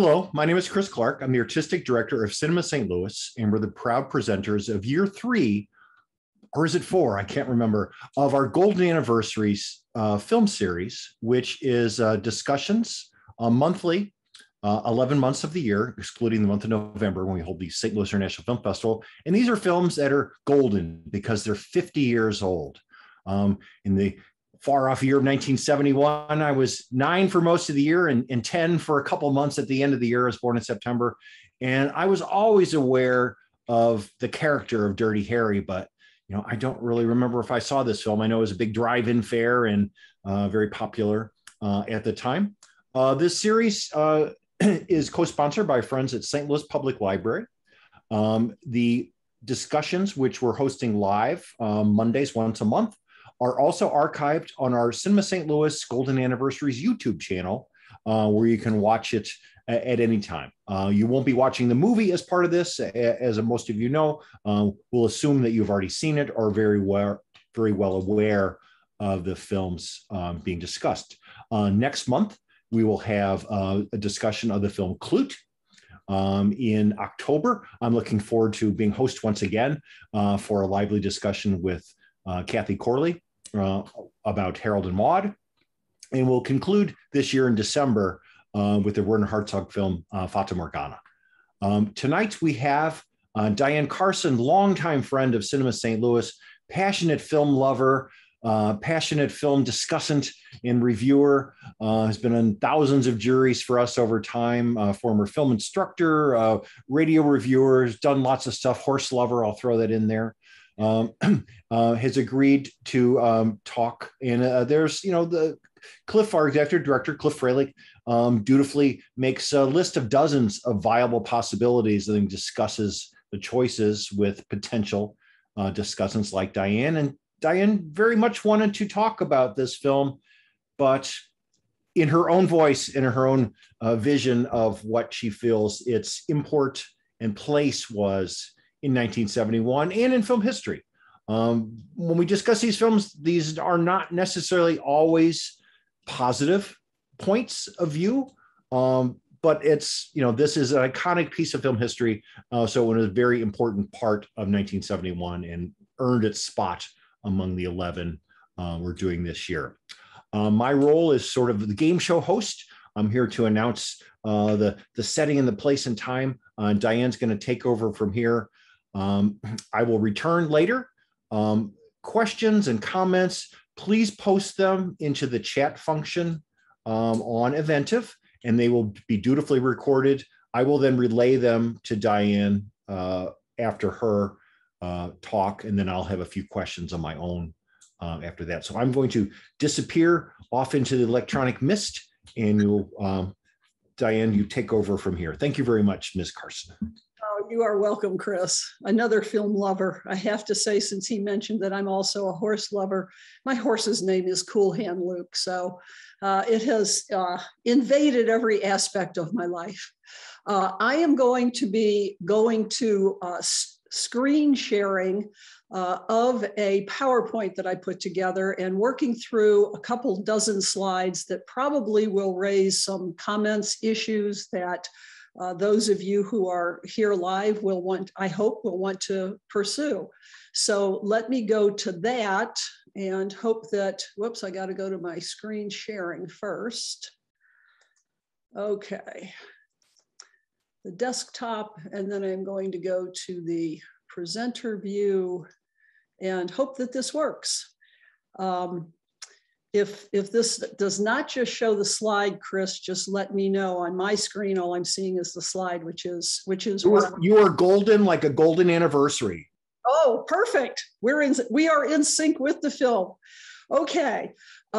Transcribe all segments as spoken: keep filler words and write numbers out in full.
Hello, my name is Chris Clark. I'm the Artistic Director of Cinema Saint Louis, and we're the proud presenters of year three, or is it four? I can't remember, of our Golden Anniversaries uh, film series, which is uh, discussions uh, monthly, uh, eleven months of the year, excluding the month of November when we hold the Saint Louis International Film Festival. And these are films that are golden because they're fifty years old. Um, in the far off year of nineteen seventy-one, I was nine for most of the year and, and ten for a couple months at the end of the year. I was born in September. And I was always aware of the character of Dirty Harry, but you know, I don't really remember if I saw this film. I know it was a big drive-in fair and uh, very popular uh, at the time. Uh, this series uh, is co-sponsored by friends at Saint Louis Public Library. Um, the discussions, which we're hosting live uh, Mondays once a month, are also archived on our Cinema Saint Louis Golden Anniversaries YouTube channel, uh, where you can watch it at any time. Uh, you won't be watching the movie as part of this, as most of you know. Uh, we'll assume that you've already seen it or very well, very well aware of the films um, being discussed. Uh, next month, we will have uh, a discussion of the film Clute. Um, in October, I'm looking forward to being host once again uh, for a lively discussion with uh, Kathy Corley Uh, about Harold and Maude. And we'll conclude this year in December uh, with the Werner Herzog film, uh, Fata Morgana. Um, tonight we have uh, Diane Carson, longtime friend of Cinema Saint Louis, passionate film lover, uh, passionate film discussant and reviewer, uh, has been on thousands of juries for us over time, uh, former film instructor, uh, radio reviewer, done lots of stuff, horse lover, I'll throw that in there. Um, uh, has agreed to um, talk, and uh, there's, you know, the Cliff, our executive director, Cliff Fralick, um, dutifully makes a list of dozens of viable possibilities and then discusses the choices with potential uh, discussants like Diane. And Diane very much wanted to talk about this film, but in her own voice, in her own uh, vision of what she feels its import and place was in nineteen seventy-one and in film history. Um, when we discuss these films, these are not necessarily always positive points of view, um, but it's, you know, this is an iconic piece of film history. Uh, so it was a very important part of nineteen seventy-one and earned its spot among the eleven uh, we're doing this year. Uh, my role is sort of the game show host. I'm here to announce uh, the, the setting and the place and time. Uh, Diane's gonna take over from here. Um, I will return later. Um, questions and comments, please post them into the chat function um, on Eventive, and they will be dutifully recorded. I will then relay them to Diane uh, after her uh, talk, and then I'll have a few questions on my own uh, after that. So I'm going to disappear off into the electronic mist, and you'll, um, Diane, you take over from here. Thank you very much, Miz Carson. You are welcome, Chris. Another film lover. I have to say, since he mentioned that I'm also a horse lover, my horse's name is Cool Hand Luke. So uh, it has uh, invaded every aspect of my life. Uh, I am going to be going to uh, screen sharing uh, of a PowerPoint that I put together and working through a couple dozen slides that probably will raise some comments, issues that Uh, those of you who are here live will want, I hope, will want to pursue. So let me go to that and hope that, whoops, I got to go to my screen sharing first. Okay. The desktop, and then I'm going to go to the presenter view and hope that this works. Um, If, if this does not just show the slide, Chris, just let me know. On my screen, all I'm seeing is the slide, which is which is you are, you are golden like a golden anniversary. Oh, perfect. We're in we are in sync with the film. Okay.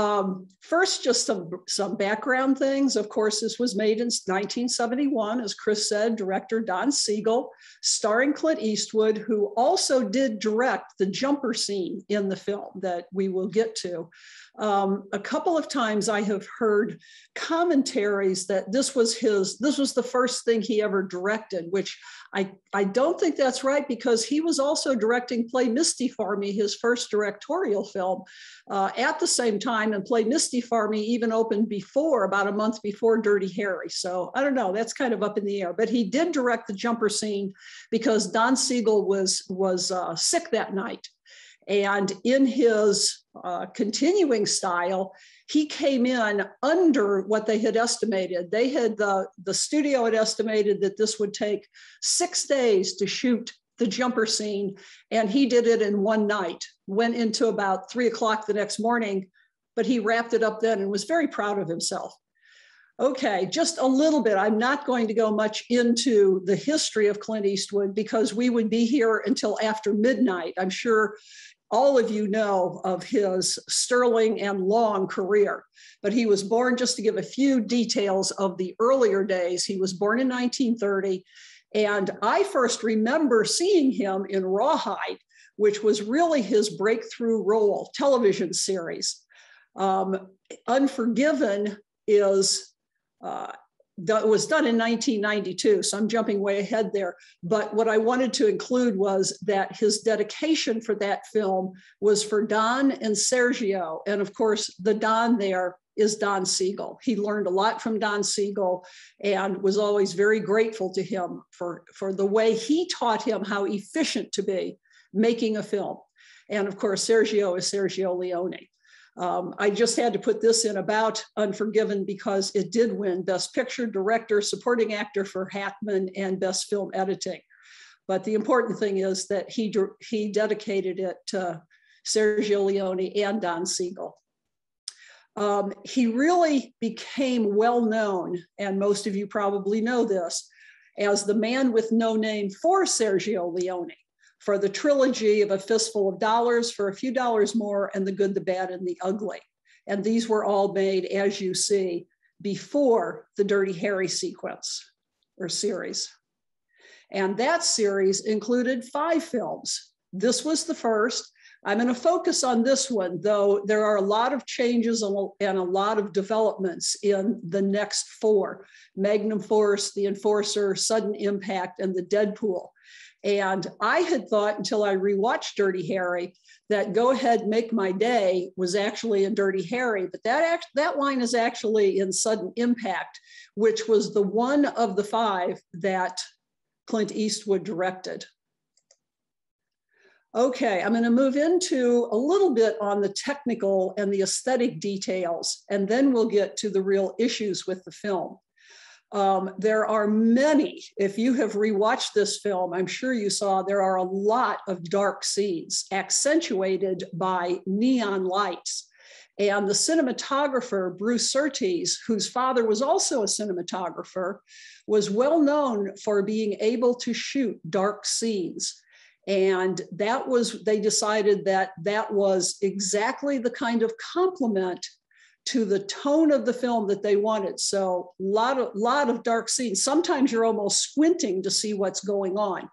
Um, first, just some some background things. Of course, this was made in nineteen seventy-one, as Chris said, director Don Siegel, starring Clint Eastwood, who also did direct the jumper scene in the film that we will get to. Um, a couple of times I have heard commentaries that this was his, this was the first thing he ever directed, which I, I don't think that's right, because he was also directing Play Misty for Me, his first directorial film, uh, at the same time, and Play Misty for Me even opened before, about a month before Dirty Harry. So I don't know, that's kind of up in the air, but he did direct the jumper scene because Don Siegel was, was uh, sick that night. And in his uh, continuing style, he came in under what they had estimated. They had, the, the studio had estimated that this would take six days to shoot the jumper scene. And he did it in one night, went into about three o'clock the next morning, but he wrapped it up then and was very proud of himself. Okay, just a little bit. I'm not going to go much into the history of Clint Eastwood because we would be here until after midnight. I'm sure all of you know of his sterling and long career, but he was born, just to give a few details of the earlier days, he was born in nineteen thirty, and I first remember seeing him in Rawhide, which was really his breakthrough role, television series. Um, Unforgiven is Uh, that was done in nineteen ninety-two, so I'm jumping way ahead there. But what I wanted to include was that his dedication for that film was for Don and Sergio. And of course, the Don there is Don Siegel. He learned a lot from Don Siegel and was always very grateful to him for, for the way he taught him how efficient to be making a film. And of course, Sergio is Sergio Leone. Um, I just had to put this in about Unforgiven because it did win Best Picture, Director, Supporting Actor for Hackman, and Best Film Editing. But the important thing is that he, he dedicated it to Sergio Leone and Don Siegel. Um, he really became well known, and most of you probably know this, as the man with no name for Sergio Leone, for the trilogy of A Fistful of Dollars, For a Few Dollars More, and The Good, the Bad, and the Ugly. And these were all made, as you see, before the Dirty Harry sequence or series. And that series included five films. This was the first. I'm gonna focus on this one, though there are a lot of changes and a lot of developments in the next four: Magnum Force, The Enforcer, Sudden Impact, and The Deadpool. And I had thought, until I rewatched Dirty Harry, that Go Ahead, Make My Day was actually in Dirty Harry, but that, act, that line is actually in Sudden Impact, which was the one of the five that Clint Eastwood directed. Okay, I'm going to move into a little bit on the technical and the aesthetic details, and then we'll get to the real issues with the film. Um, there are many, if you have rewatched this film, I'm sure you saw, there are a lot of dark scenes accentuated by neon lights. And the cinematographer, Bruce Surtees, whose father was also a cinematographer, was well known for being able to shoot dark scenes. And that was, they decided that that was exactly the kind of complement to the tone of the film that they wanted. So a lot of, lot of dark scenes. Sometimes you're almost squinting to see what's going on.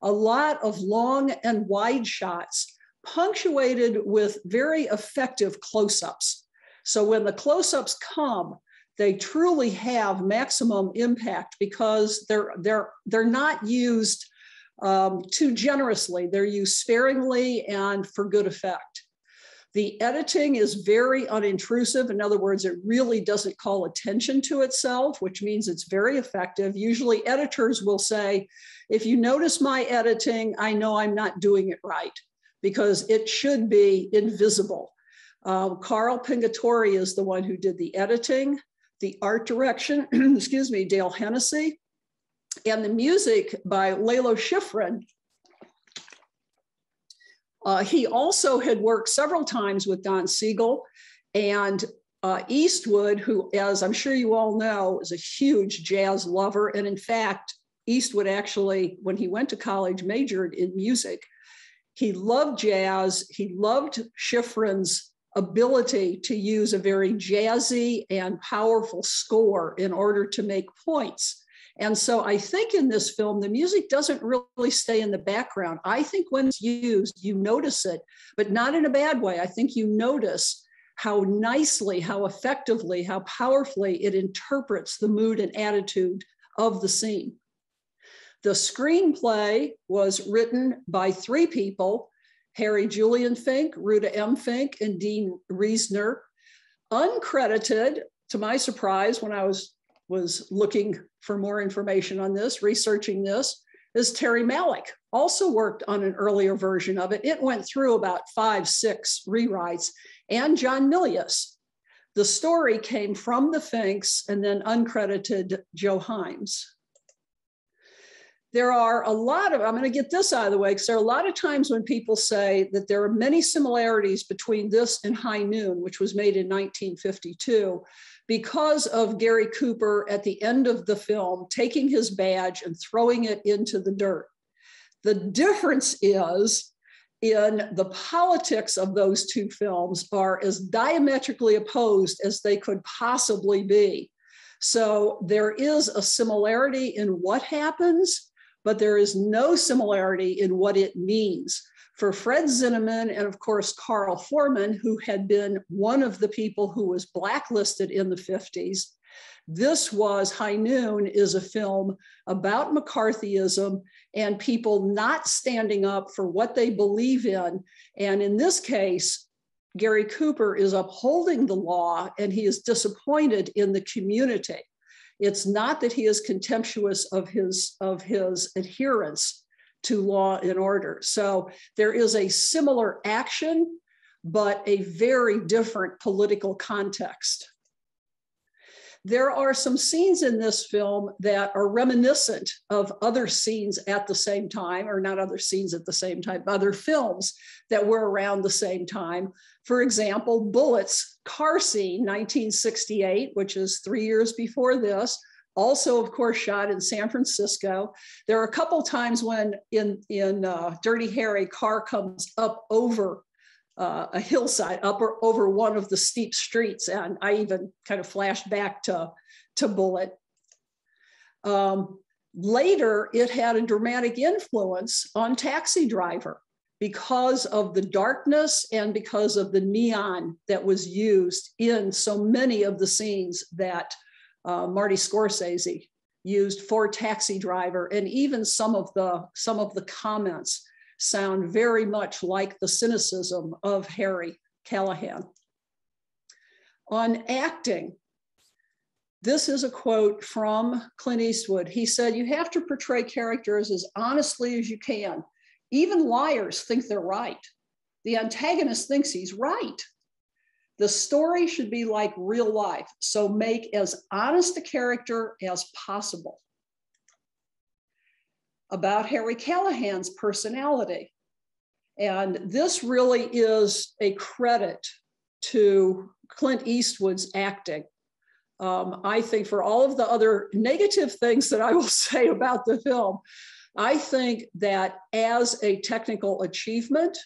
A lot of long and wide shots punctuated with very effective close-ups. So when the close-ups come, they truly have maximum impact because they're, they're, they're not used um, too generously. They're used sparingly and for good effect. The editing is very unintrusive. In other words, it really doesn't call attention to itself, which means it's very effective. Usually editors will say, if you notice my editing, I know I'm not doing it right, because it should be invisible. Um, Carl Pingatori is the one who did the editing, the art direction, excuse me, Dale Hennessy, and the music by Lalo Schifrin. Uh, he also had worked several times with Don Siegel, and uh, Eastwood, who, as I'm sure you all know, is a huge jazz lover. And in fact, Eastwood actually, when he went to college, majored in music. He loved jazz. He loved Schifrin's ability to use a very jazzy and powerful score in order to make points. And so I think in this film, the music doesn't really stay in the background. I think when it's used, you notice it, but not in a bad way. I think you notice how nicely, how effectively, how powerfully it interprets the mood and attitude of the scene. The screenplay was written by three people, Harry Julian Fink, Ruta M. Fink, and Dean Reisner. Uncredited, to my surprise, when I was, was looking for more information on this, researching this, is Terry Malick, also worked on an earlier version of it. It went through about five, six rewrites, and John Milius. The story came from the Finks and then uncredited Joe Himes. There are a lot of, I'm gonna get this out of the way, because there are a lot of times when people say that there are many similarities between this and High Noon, which was made in nineteen fifty-two, because of Gary Cooper at the end of the film taking his badge and throwing it into the dirt. The difference is in the politics of those two films are as diametrically opposed as they could possibly be. So there is a similarity in what happens, but there is no similarity in what it means. For Fred Zinnemann and of course, Carl Foreman, who had been one of the people who was blacklisted in the fifties, this was High Noon is a film about McCarthyism and people not standing up for what they believe in. And in this case, Gary Cooper is upholding the law and he is disappointed in the community. It's not that he is contemptuous of his, of his adherence to law and order. So there is a similar action, but a very different political context. There are some scenes in this film that are reminiscent of other scenes at the same time, or not other scenes at the same time, other films that were around the same time. For example, Bullitt's car scene, nineteen sixty-eight, which is three years before this, also, of course, shot in San Francisco. There are a couple times when in, in uh, Dirty Harry, car comes up over Uh, a hillside up or over one of the steep streets. And I even kind of flashed back to, to Bullitt. Um, later, it had a dramatic influence on Taxi Driver because of the darkness and because of the neon that was used in so many of the scenes that uh, Marty Scorsese used for Taxi Driver. And even some of the, some of the comments sound very much like the cynicism of Harry Callahan. On acting, this is a quote from Clint Eastwood. He said, "You have to portray characters as honestly as you can. Even liars think they're right. The antagonist thinks he's right. The story should be like real life, so make as honest a character as possible." About Harry Callahan's personality. And this really is a credit to Clint Eastwood's acting. Um, I think for all of the other negative things that I will say about the film, I think that as a technical achievement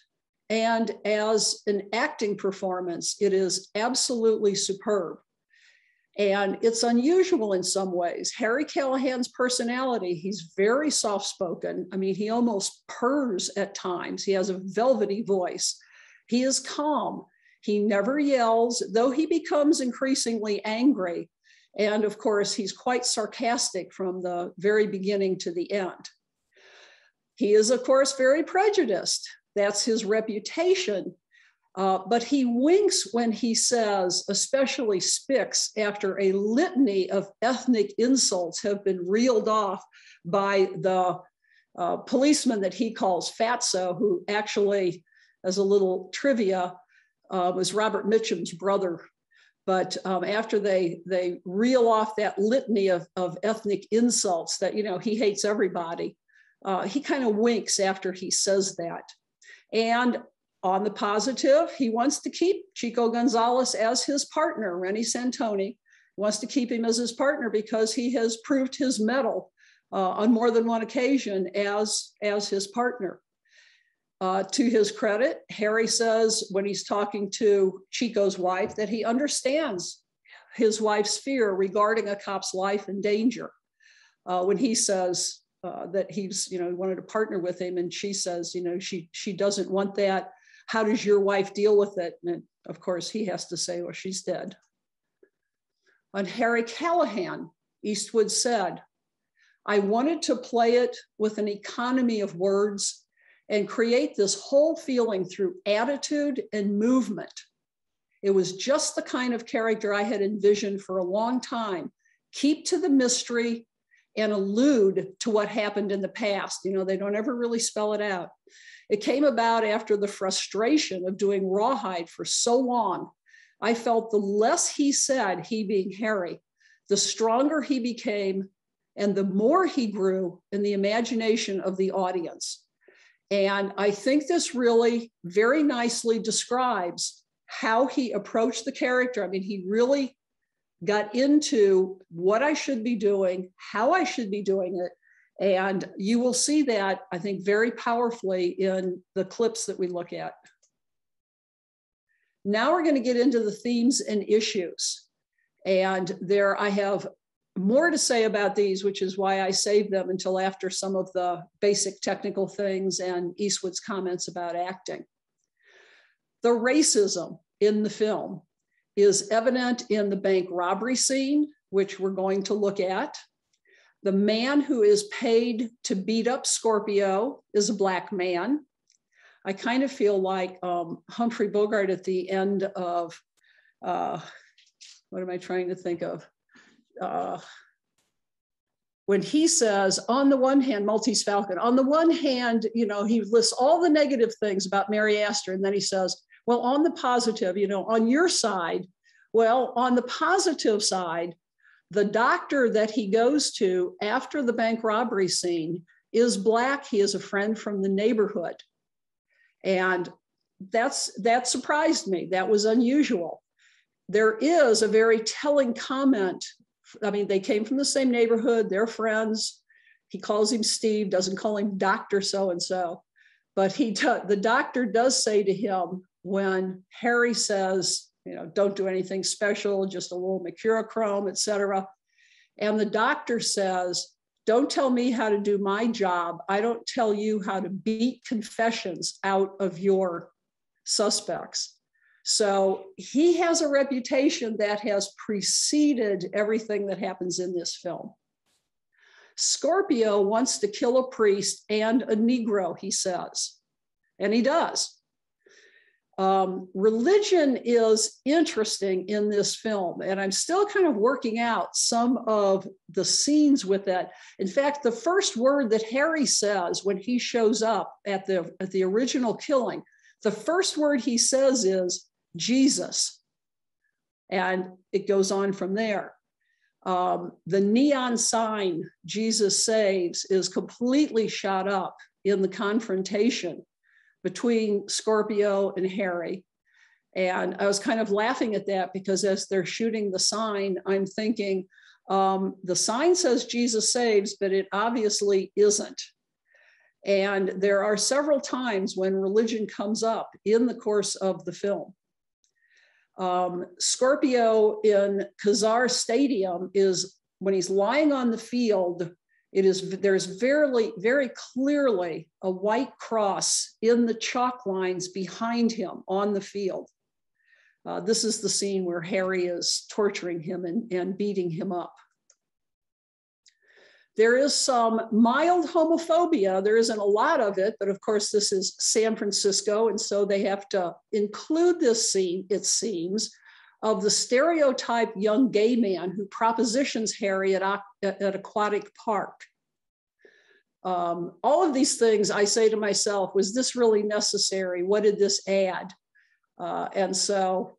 and as an acting performance, it is absolutely superb. And it's unusual in some ways. Harry Callahan's personality, he's very soft-spoken. I mean, he almost purrs at times. He has a velvety voice. He is calm. He never yells, though he becomes increasingly angry. And of course, he's quite sarcastic from the very beginning to the end. He is, of course, very prejudiced. That's his reputation. Uh, but he winks when he says, especially Spix, after a litany of ethnic insults have been reeled off by the uh, policeman that he calls Fatso, who actually, as a little trivia, uh, was Robert Mitchum's brother. But um, after they, they reel off that litany of, of ethnic insults that, you know, he hates everybody, uh, he kind of winks after he says that. And on the positive, he wants to keep Chico Gonzalez as his partner, Rennie Santoni. Wants to keep him as his partner because he has proved his mettle uh, on more than one occasion as, as his partner. Uh, to his credit, Harry says when he's talking to Chico's wife that he understands his wife's fear regarding a cop's life and danger. Uh, when he says uh, that he's, you know, wanted to partner with him and she says, you know, she, she doesn't want that. how does your wife deal with it? And of course he has to say, well, she's dead. On Harry Callahan, Eastwood said, I wanted to play it with an economy of words and create this whole feeling through attitude and movement. It was just the kind of character I had envisioned for a long time. Keep to the mystery and allude to what happened in the past. You know, they don't ever really spell it out. It came about after the frustration of doing Rawhide for so long. I felt the less he said, he being Harry, the stronger he became and the more he grew in the imagination of the audience. And I think this really very nicely describes how he approached the character. I mean, he really got into what I should be doing, how I should be doing it. And you will see that, I think, very powerfully in the clips that we look at. Now we're going to get into the themes and issues. And there I have more to say about these, which is why I saved them until after some of the basic technical things and Eastwood's comments about acting. The racism in the film is evident in the bank robbery scene, which we're going to look at. The man who is paid to beat up Scorpio is a Black man. I kind of feel like um, Humphrey Bogart at the end of, uh, what am I trying to think of? Uh, when he says, on the one hand, Maltese Falcon, on the one hand, you know, he lists all the negative things about Mary Astor, and then he says, well, on the positive, you know, on your side, well, on the positive side, the doctor that he goes to after the bank robbery scene is Black. He is a friend from the neighborhood. And that's, that surprised me. That was unusual. There is a very telling comment. I mean, they came from the same neighborhood, they're friends. He calls him Steve, doesn't call him Doctor so-and-so. But he the doctor does say to him, when Harry says, you know, don't do anything special, just a little mercurochrome, et cetera. And the doctor says, don't tell me how to do my job. I don't tell you how to beat confessions out of your suspects. So he has a reputation that has preceded everything that happens in this film. Scorpio wants to kill a priest and a Negro, he says, and he does. Um, religion is interesting in this film, and I'm still kind of working out some of the scenes with that. In fact, the first word that Harry says when he shows up at the, at the original killing, the first word he says is Jesus, and it goes on from there. Um, the neon sign, Jesus Saves, is completely shot up in the confrontation between Scorpio and Harry. And I was kind of laughing at that because as they're shooting the sign, I'm thinking, um, the sign says Jesus Saves, but it obviously isn't. And there are several times when religion comes up in the course of the film. Um, Scorpio in Kezar Stadium is, when he's lying on the field, It is, there's very, very clearly a white cross in the chalk lines behind him on the field. Uh, this is the scene where Harry is torturing him and, and beating him up. There is some mild homophobia. There isn't a lot of it, but of course this is San Francisco, and so they have to include this scene, it seems, of the stereotype young gay man who propositions Harry at, at Aquatic Park. Um, all of these things I say to myself, was this really necessary? What did this add? Uh, and so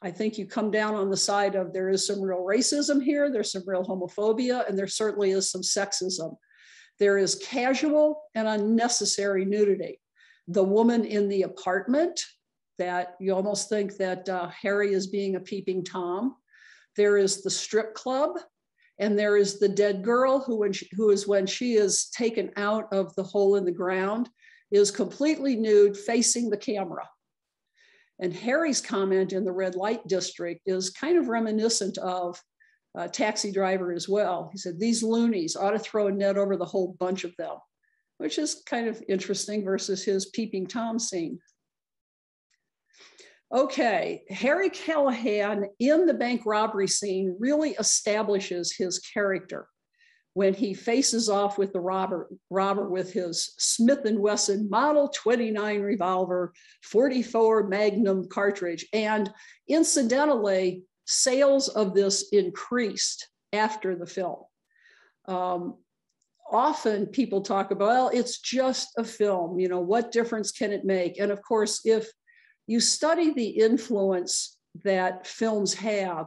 I think you come down on the side of there is some real racism here, there's some real homophobia, and there certainly is some sexism. There is casual and unnecessary nudity. The woman in the apartment, that you almost think that uh, Harry is being a peeping Tom. There is the strip club, and there is the dead girl who, when she, who is when she is taken out of the hole in the ground, is completely nude facing the camera. And Harry's comment in the red light district is kind of reminiscent of uh, Taxi Driver as well. He said, these loonies ought to throw a net over the whole bunch of them, which is kind of interesting versus his peeping Tom scene. Okay, Harry Callahan in the bank robbery scene really establishes his character when he faces off with the robber, robber with his Smith and Wesson Model twenty-nine revolver, forty-four Magnum cartridge. And incidentally, sales of this increased after the film. Um, often people talk about, well, it's just a film, you know, what difference can it make? And of course, if you study the influence that films have,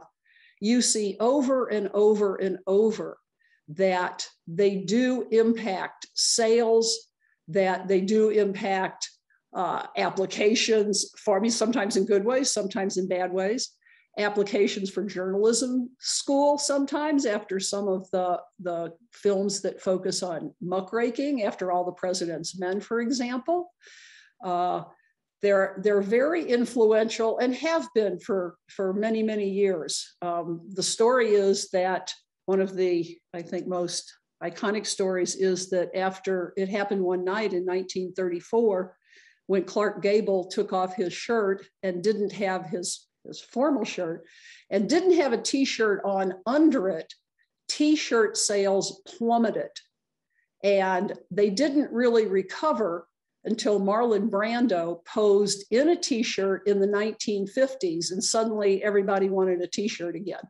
you see over and over and over that they do impact sales, that they do impact uh, applications for me, sometimes in good ways, sometimes in bad ways, applications for journalism school sometimes after some of the, the films that focus on muckraking, after All the President's Men, for example. Uh, They're, they're very influential and have been for, for many, many years. Um, the story is that one of the, I think, most iconic stories is that after it happened one night in nineteen thirty-four, when Clark Gable took off his shirt and didn't have his, his formal shirt and didn't have a t-shirt on under it, t-shirt sales plummeted. And they didn't really recover until Marlon Brando posed in a t-shirt in the nineteen fifties, and suddenly everybody wanted a t-shirt again.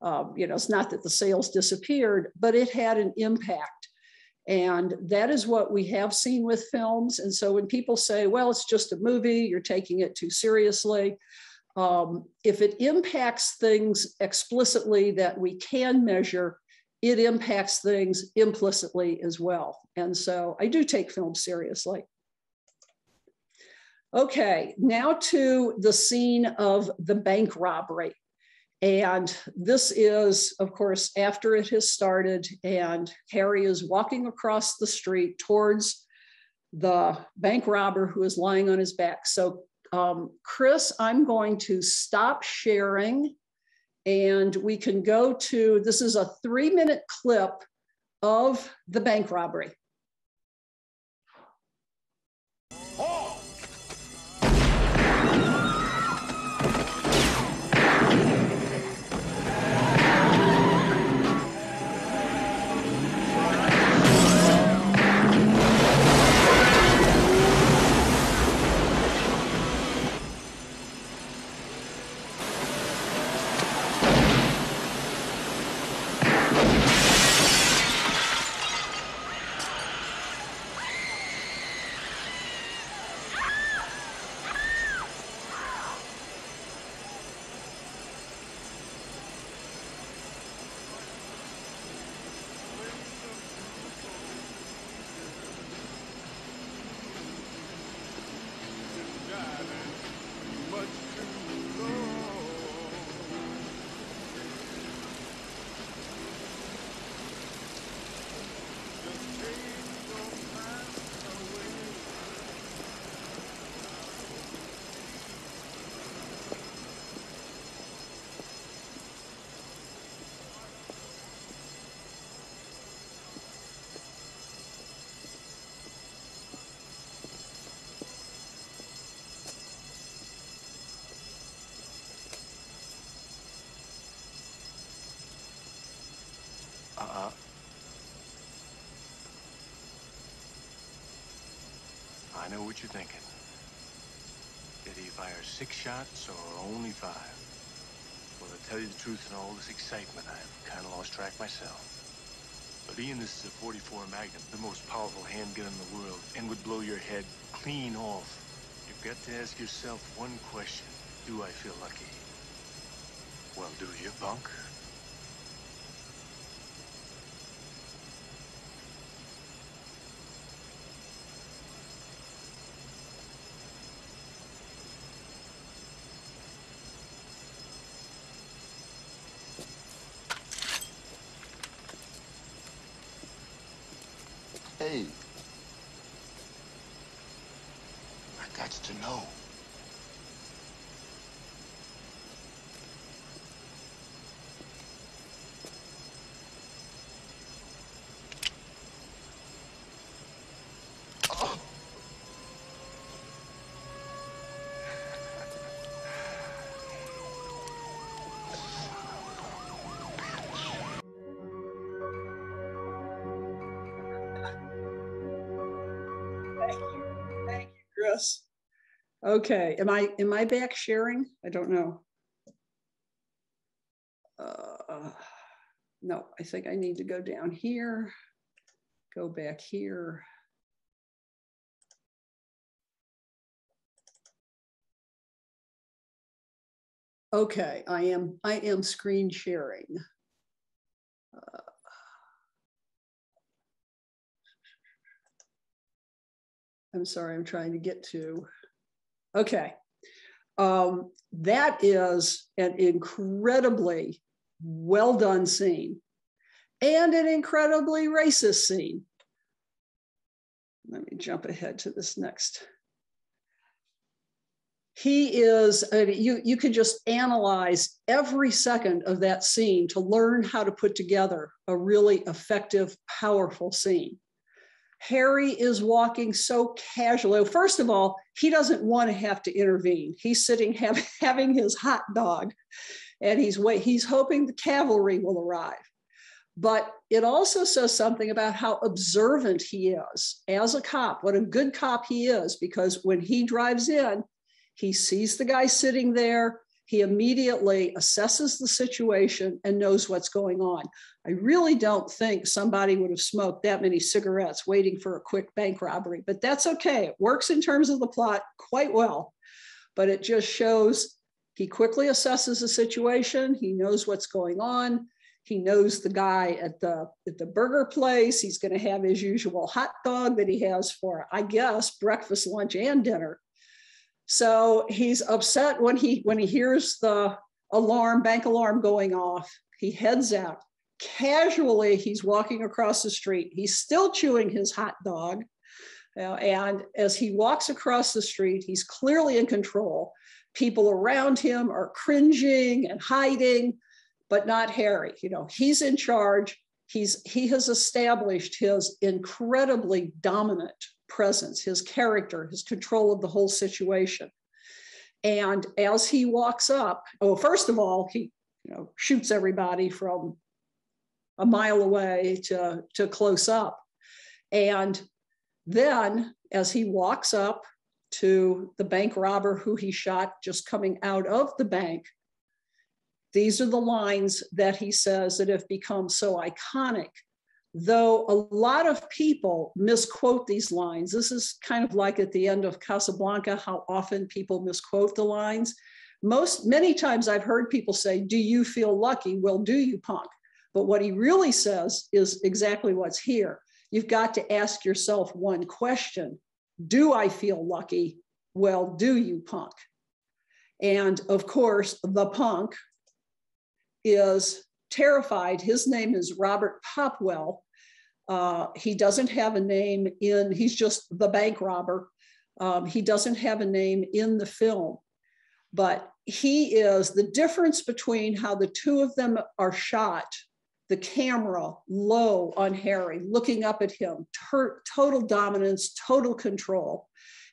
Um, you know, it's not that the sales disappeared, but it had an impact. And that is what we have seen with films. And so when people say, well, it's just a movie, you're taking it too seriously. Um, if it impacts things explicitly that we can measure, it impacts things implicitly as well. And so I do take film seriously. Okay, now to the scene of the bank robbery. And this is, of course, after it has started and Harry is walking across the street towards the bank robber who is lying on his back. So um, Chris, I'm going to stop sharing and we can go to, this is a three minute clip of the bank robbery. Uh-uh. I know what you're thinking. Did he fire six shots or only five? Well, to tell you the truth, in all this excitement, I've kind of lost track myself. But Ian, this is a forty-four Magnum, the most powerful handgun in the world, and would blow your head clean off. You've got to ask yourself one question. Do I feel lucky? Well, do you, punk? Hey. I got to know. Oh. Yes. Okay. Am I am I back sharing? I don't know. Uh, no, I think I need to go down here. Go back here. Okay, I am I am screen sharing. Uh, I'm sorry, I'm trying to get to. Okay, um, that is an incredibly well done scene and an incredibly racist scene. Let me jump ahead to this next. He is, I mean, you, you can just analyze every second of that scene to learn how to put together a really effective, powerful scene. Harry is walking so casually. First of all, he doesn't want to have to intervene. He's sitting have, having his hot dog and he's, wait, he's hoping the cavalry will arrive. But it also says something about how observant he is as a cop, what a good cop he is, because when he drives in, he sees the guy sitting there. He immediately assesses the situation and knows what's going on. I really don't think somebody would have smoked that many cigarettes waiting for a quick bank robbery, but that's okay. It works in terms of the plot quite well, but it just shows he quickly assesses the situation. He knows what's going on. He knows the guy at the, at the burger place. He's gonna have his usual hot dog that he has for, I guess, breakfast, lunch, and dinner. So he's upset when he when he hears the alarm, bank alarm going off. He heads out. Casually, he's walking across the street. He's still chewing his hot dog. Uh, and as he walks across the street, he's clearly in control. People around him are cringing and hiding, but not Harry. You know, he's in charge. He's he has established his incredibly dominant presence, his character, his control of the whole situation. And as he walks up, oh, first of all, he you know shoots everybody from a mile away to, to close up. And then as he walks up to the bank robber who he shot just coming out of the bank, these are the lines that he says that have become so iconic. Though a lot of people misquote these lines. This is kind of like at the end of Casablanca, how often people misquote the lines. Most, many times I've heard people say, do you feel lucky? Well, do you, punk? But what he really says is exactly what's here. You've got to ask yourself one question. Do I feel lucky? Well, do you, punk? And of course, the punk is terrified. His name is Robert Popwell. Uh, he doesn't have a name in, he's just the bank robber. Um, he doesn't have a name in the film, but he is, the difference between how the two of them are shot, the camera low on Harry, looking up at him, total dominance, total control,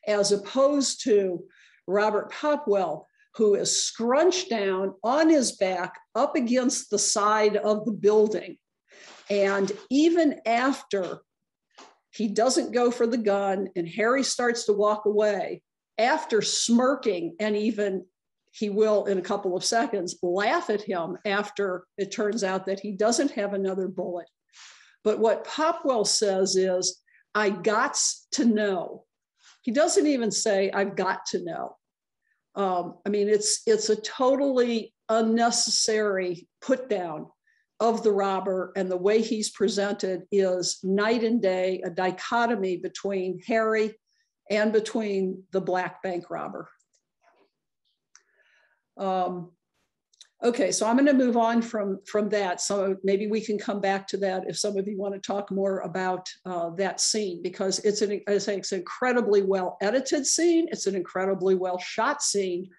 as opposed to Robert Popwell, who is scrunched down on his back up against the side of the building. And even after he doesn't go for the gun and Harry starts to walk away, after smirking, and even he will in a couple of seconds laugh at him after it turns out that he doesn't have another bullet. But what Popwell says is, I gots to know. He doesn't even say, I've got to know. Um, I mean, it's it's a totally unnecessary put down of the robber, and the way he's presented is night and day, a dichotomy between Harry and between the black bank robber. Um, okay, so I'm going to move on from, from that. So maybe we can come back to that if some of you want to talk more about uh, that scene, because it's an, I say it's an incredibly well edited scene. It's an incredibly well shot scene.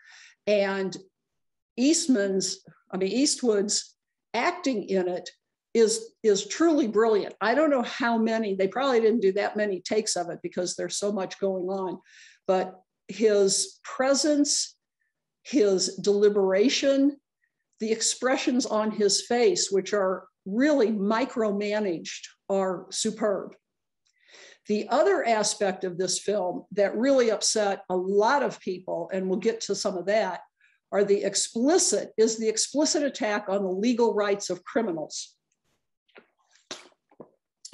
And Eastman's, I mean, Eastwood's acting in it is, is truly brilliant. I don't know how many, they probably didn't do that many takes of it because there's so much going on, but his presence, his deliberation, the expressions on his face, which are really micromanaged, are superb. The other aspect of this film that really upset a lot of people, and we'll get to some of that, are the explicit, is the explicit attack on the legal rights of criminals.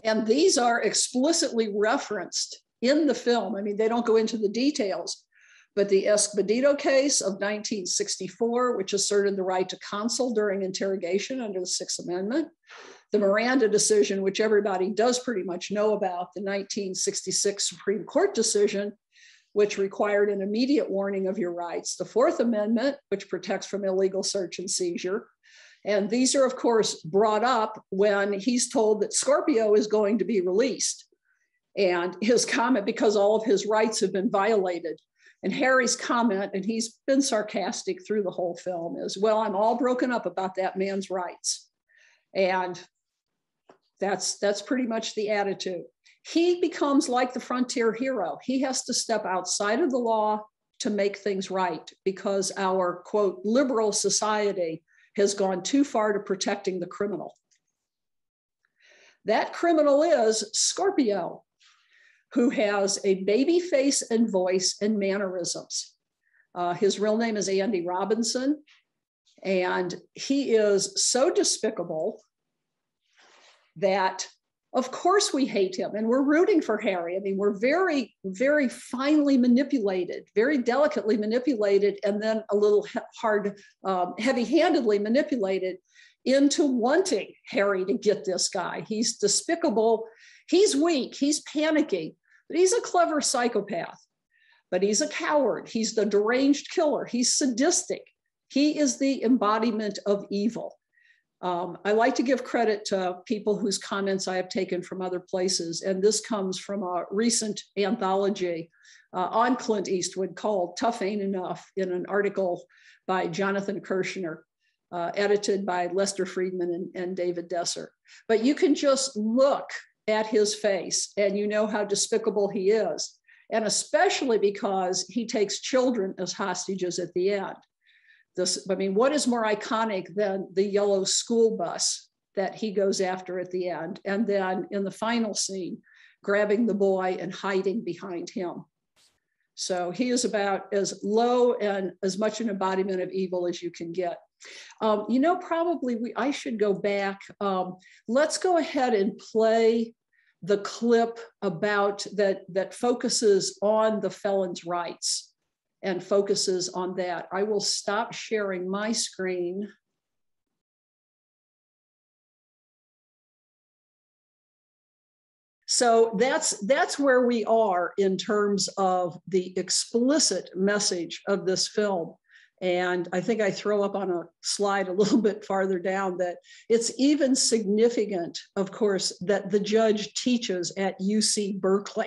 And these are explicitly referenced in the film. I mean, they don't go into the details, but the Escobedo case of nineteen sixty-four, which asserted the right to counsel during interrogation under the Sixth Amendment, the Miranda decision, which everybody does pretty much know about, the nineteen sixty-six Supreme Court decision, which required an immediate warning of your rights, the Fourth Amendment, which protects from illegal search and seizure. And these are, of course, brought up when he's told that Scorpio is going to be released. And his comment, because all of his rights have been violated. And Harry's comment, and he's been sarcastic through the whole film, is, well, I'm all broken up about that man's rights. And that's, that's pretty much the attitude. He becomes like the frontier hero. He has to step outside of the law to make things right because our, quote, liberal society has gone too far to protecting the criminal. That criminal is Scorpio, who has a baby face and voice and mannerisms. Uh, his real name is Andy Robinson, and he is so despicable that of course we hate him, and we're rooting for Harry. I mean, we're very, very finely manipulated, very delicately manipulated, and then a little hard, um, heavy-handedly manipulated into wanting Harry to get this guy. He's despicable, he's weak, he's panicky, but he's a clever psychopath, but he's a coward. He's the deranged killer, he's sadistic. He is the embodiment of evil. Um, I like to give credit to people whose comments I have taken from other places, and this comes from a recent anthology uh, on Clint Eastwood called Tough Ain't Enough, in an article by Jonathan Kirshner, uh, edited by Lester Friedman and, and David Desser. But you can just look at his face and you know how despicable he is, and especially because he takes children as hostages at the end. This, I mean, what is more iconic than the yellow school bus that he goes after at the end? And then in the final scene, grabbing the boy and hiding behind him. So he is about as low and as much an embodiment of evil as you can get. Um, you know, probably we, I should go back. Um, let's go ahead and play the clip about that, that focuses on the felon's rights and focuses on that. I will stop sharing my screen. So that's, that's where we are in terms of the explicit message of this film. And I think I throw up on a slide a little bit farther down that it's even significant, of course, that the judge teaches at U C Berkeley,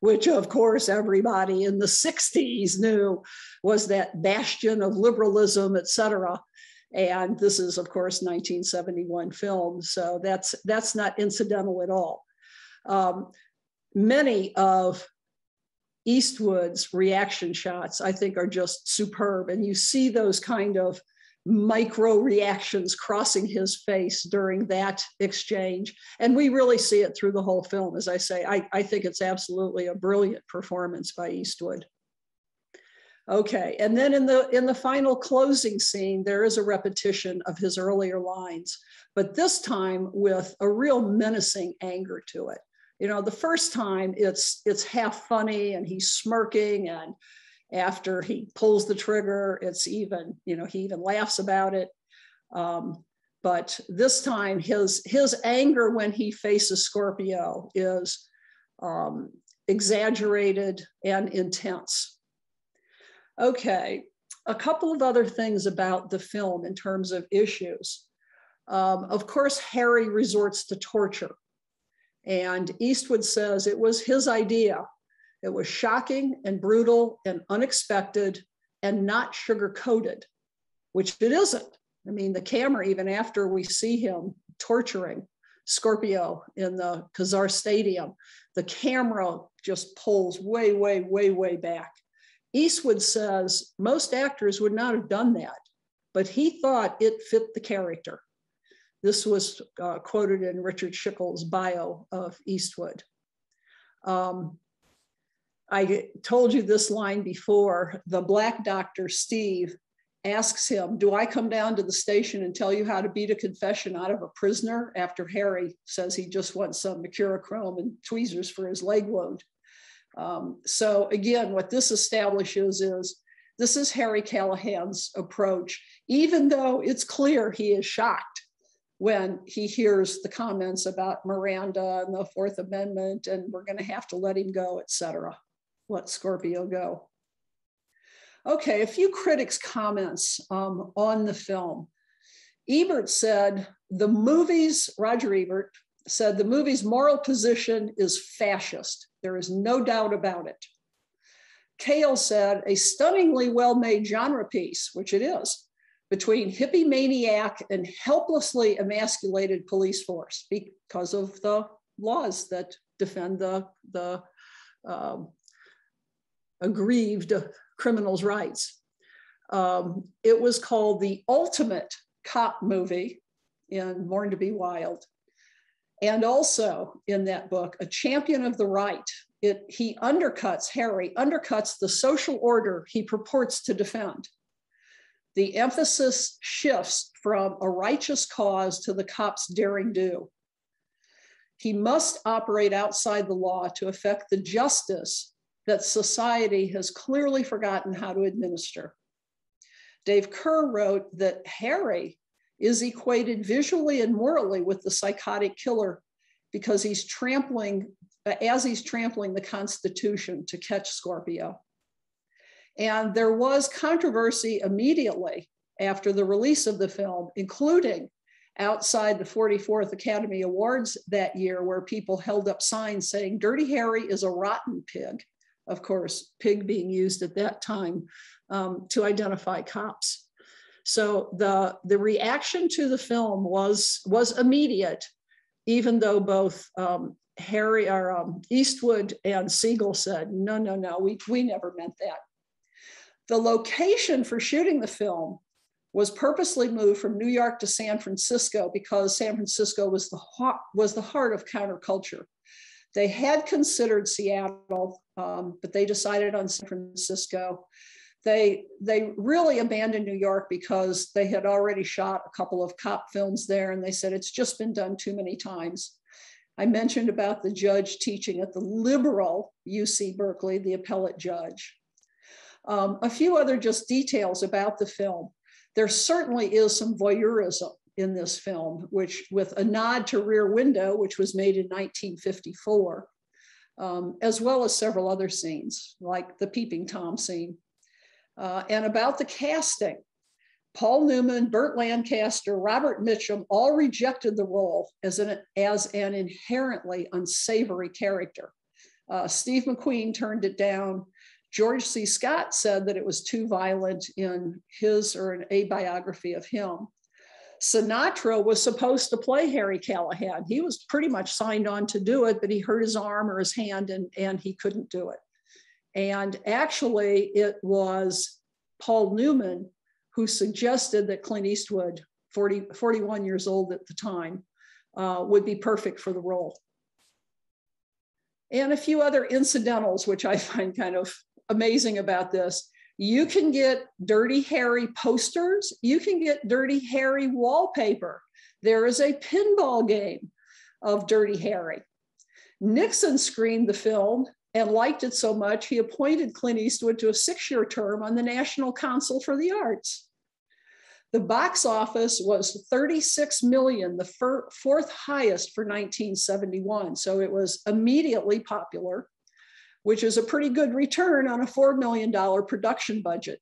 which of course everybody in the sixties knew was that bastion of liberalism, et cetera. And this is, of course, nineteen seventy-one film. So that's, that's not incidental at all. Um, many of Eastwood's reaction shots, I think, are just superb. And you see those kind of micro reactions crossing his face during that exchange. And we really see it through the whole film. As I say, I, I think it's absolutely a brilliant performance by Eastwood. Okay, and then in the, in the final closing scene, there is a repetition of his earlier lines, but this time with a real menacing anger to it. You know, the first time it's, it's half funny and he's smirking, and after he pulls the trigger, it's even, you know, he even laughs about it. Um, but this time his, his anger when he faces Scorpio is um, exaggerated and intense. Okay, a couple of other things about the film in terms of issues. Um, of course, Harry resorts to torture, and Eastwood says it was his idea. It was shocking and brutal and unexpected and not sugar-coated, which it isn't. I mean, the camera, even after we see him torturing Scorpio in the Kezar Stadium, the camera just pulls way, way, way, way back. Eastwood says most actors would not have done that, but he thought it fit the character. This was uh, quoted in Richard Schickel's bio of Eastwood. Um, I told you this line before. The black doctor, Steve, asks him, do I come down to the station and tell you how to beat a confession out of a prisoner, after Harry says he just wants some mercurochrome and tweezers for his leg wound? Um, so again, what this establishes is this is Harry Callahan's approach, even though it's clear he is shocked when he hears the comments about Miranda and the Fourth Amendment and we're going to have to let him go, et cetera. Let Scorpio go. Okay, a few critics' comments um, on the film. Ebert said, the movie's, Roger Ebert said, the movie's moral position is fascist. There is no doubt about it. Cale said, a stunningly well-made genre piece, which it is, between hippie maniac and helplessly emasculated police force because of the laws that defend the, the um, aggrieved criminals' rights. Um, it was called the ultimate cop movie in Born to Be Wild. And also in that book, a champion of the right. It, he undercuts, Harry undercuts the social order he purports to defend. The emphasis shifts from a righteous cause to the cop's daring do. He must operate outside the law to effect the justice that society has clearly forgotten how to administer. Dave Kehr wrote that Harry is equated visually and morally with the psychotic killer because he's trampling, as he's trampling the Constitution to catch Scorpio. And there was controversy immediately after the release of the film, including outside the forty-fourth Academy Awards that year, where people held up signs saying, Dirty Harry is a rotten pig. Of course, pig being used at that time um, to identify cops. So the, the reaction to the film was, was immediate, even though both um, Harry or um, Eastwood and Siegel said, no, no, no, we, we never meant that. The location for shooting the film was purposely moved from New York to San Francisco because San Francisco was the, was the heart of counterculture. They had considered Seattle, um, but they decided on San Francisco. They, they really abandoned New York because they had already shot a couple of cop films there, and they said it's just been done too many times. I mentioned about the judge teaching at the liberal U C Berkeley, the appellate judge. Um, a few other just details about the film. There certainly is some voyeurism in this film, which with a nod to Rear Window, which was made in nineteen fifty-four, um, as well as several other scenes, like the Peeping Tom scene. Uh, and about the casting, Paul Newman, Burt Lancaster, Robert Mitchum all rejected the role as an, as an inherently unsavory character. Uh, Steve McQueen turned it down. George C. Scott said that it was too violent in his or an a biography of him. Sinatra was supposed to play Harry Callahan. He was pretty much signed on to do it, but he hurt his arm or his hand and, and he couldn't do it. And actually it was Paul Newman who suggested that Clint Eastwood, forty, forty-one years old at the time, uh, would be perfect for the role. And a few other incidentals, which I find kind of amazing about this. You can get Dirty Harry posters. You can get Dirty Harry wallpaper. There is a pinball game of Dirty Harry. Nixon screened the film and liked it so much, he appointed Clint Eastwood to a six-year term on the National Council for the Arts. The box office was thirty-six million dollars, the fourth highest for nineteen seventy-one. So it was immediately popular, which is a pretty good return on a four million dollar production budget.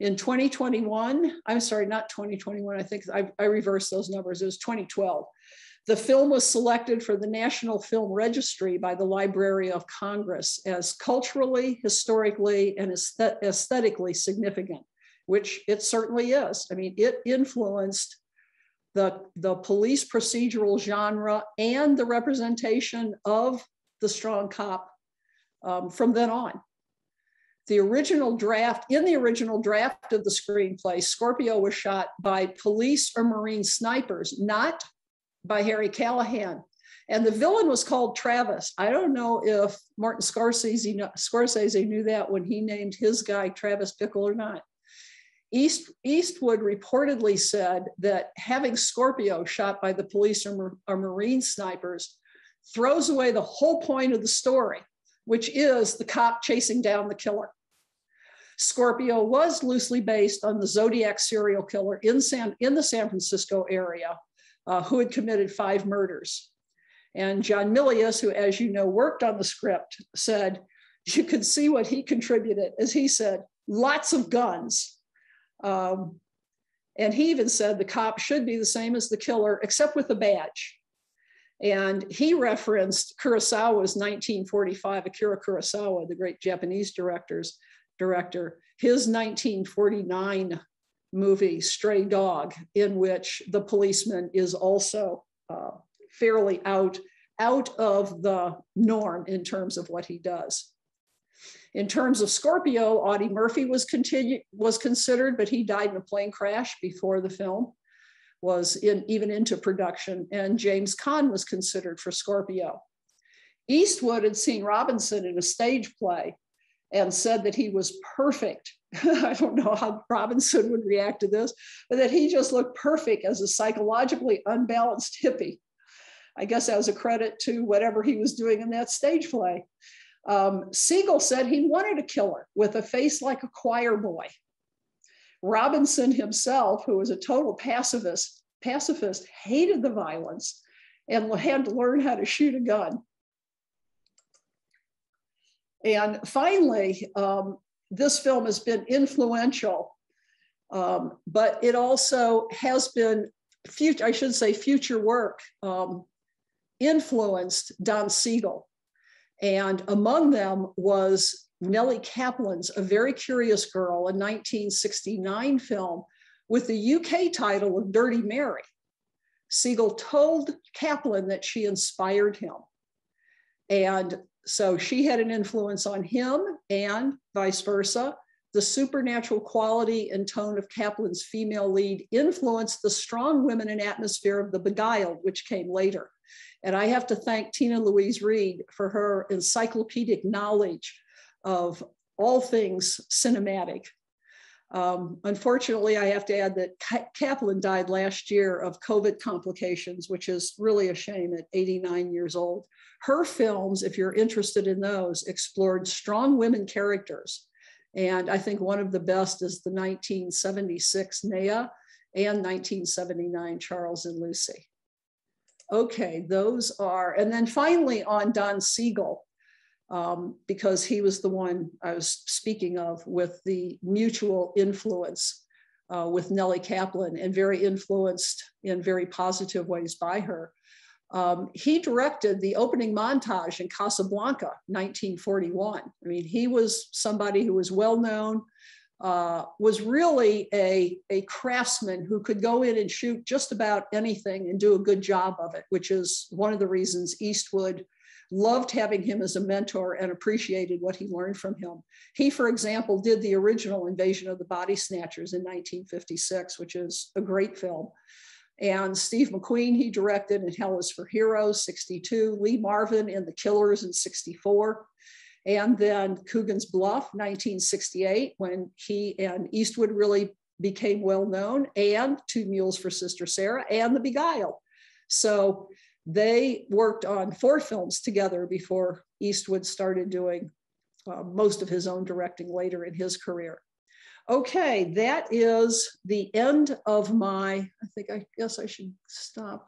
In twenty twenty-one, I'm sorry, not twenty twenty-one, I think I, I reversed those numbers, it was twenty twelve. The film was selected for the National Film Registry by the Library of Congress as culturally, historically, and aesthetically significant, which it certainly is. I mean, it influenced the, the police procedural genre and the representation of the strong cop Um, from then on. The original draft, in the original draft of the screenplay, Scorpio was shot by police or Marine snipers, not by Harry Callahan. And the villain was called Travis. I don't know if Martin Scorsese, Scorsese knew that when he named his guy Travis Bickle or not. East, Eastwood reportedly said that having Scorpio shot by the police or, or Marine snipers throws away the whole point of the story, which is the cop chasing down the killer. Scorpio was loosely based on the Zodiac serial killer in, San, in the San Francisco area uh, who had committed five murders. And John Milius, who, as you know, worked on the script, said, you could see what he contributed. As he said, lots of guns. Um, and he even said the cop should be the same as the killer, except with a badge. And he referenced Kurosawa's nineteen forty-five, Akira Kurosawa, the great Japanese director's director, his nineteen forty-nine movie, Stray Dog, in which the policeman is also uh, fairly out, out of the norm in terms of what he does. In terms of Scorpio, Audie Murphy was, continue, was considered, but he died in a plane crash before the film was in, even into production, and James Caan was considered for Scorpio. Eastwood had seen Robinson in a stage play and said that he was perfect. I don't know how Robinson would react to this, but that he just looked perfect as a psychologically unbalanced hippie. I guess that was a credit to whatever he was doing in that stage play. Um, Siegel said he wanted a killer with a face like a choir boy. Robinson himself, who was a total pacifist, pacifist, hated the violence and had to learn how to shoot a gun. And finally, um, this film has been influential, um, but it also has been, future, I should say future work, um, influenced Don Siegel. And among them was Nellie Kaplan's A Very Curious Girl, a nineteen sixty-nine film with the U K title of Dirty Mary. Siegel told Kaplan that she inspired him. And so she had an influence on him and vice versa. The supernatural quality and tone of Kaplan's female lead influenced the strong women and atmosphere of The Beguiled, which came later. And I have to thank Tina Louise Reed for her encyclopedic knowledge of all things cinematic. Um, unfortunately, I have to add that Ka- Kaplan died last year of COVID complications, which is really a shame at eighty-nine years old. Her films, if you're interested in those, explored strong women characters. And I think one of the best is the nineteen seventy-six Nea and nineteen seventy-nine Charles and Lucy. Okay, those are, and then finally on Don Siegel, um, because he was the one I was speaking of with the mutual influence uh, with Nellie Kaplan, and very influenced in very positive ways by her. Um, he directed the opening montage in Casablanca, nineteen forty-one. I mean, he was somebody who was well-known, uh, was really a, a craftsman who could go in and shoot just about anything and do a good job of it, which is one of the reasons Eastwood loved having him as a mentor and appreciated what he learned from him. He, for example, did the original Invasion of the Body Snatchers in nineteen fifty-six, which is a great film. And Steve McQueen, he directed in Hell is for Heroes, sixty-two, Lee Marvin in The Killers in sixty-four, and then Coogan's Bluff, nineteen sixty-eight, when he and Eastwood really became well-known, and Two Mules for Sister Sarah, and The Beguiled. So they worked on four films together before Eastwood started doing uh, most of his own directing later in his career. Okay, that is the end of my, I think I guess I should stop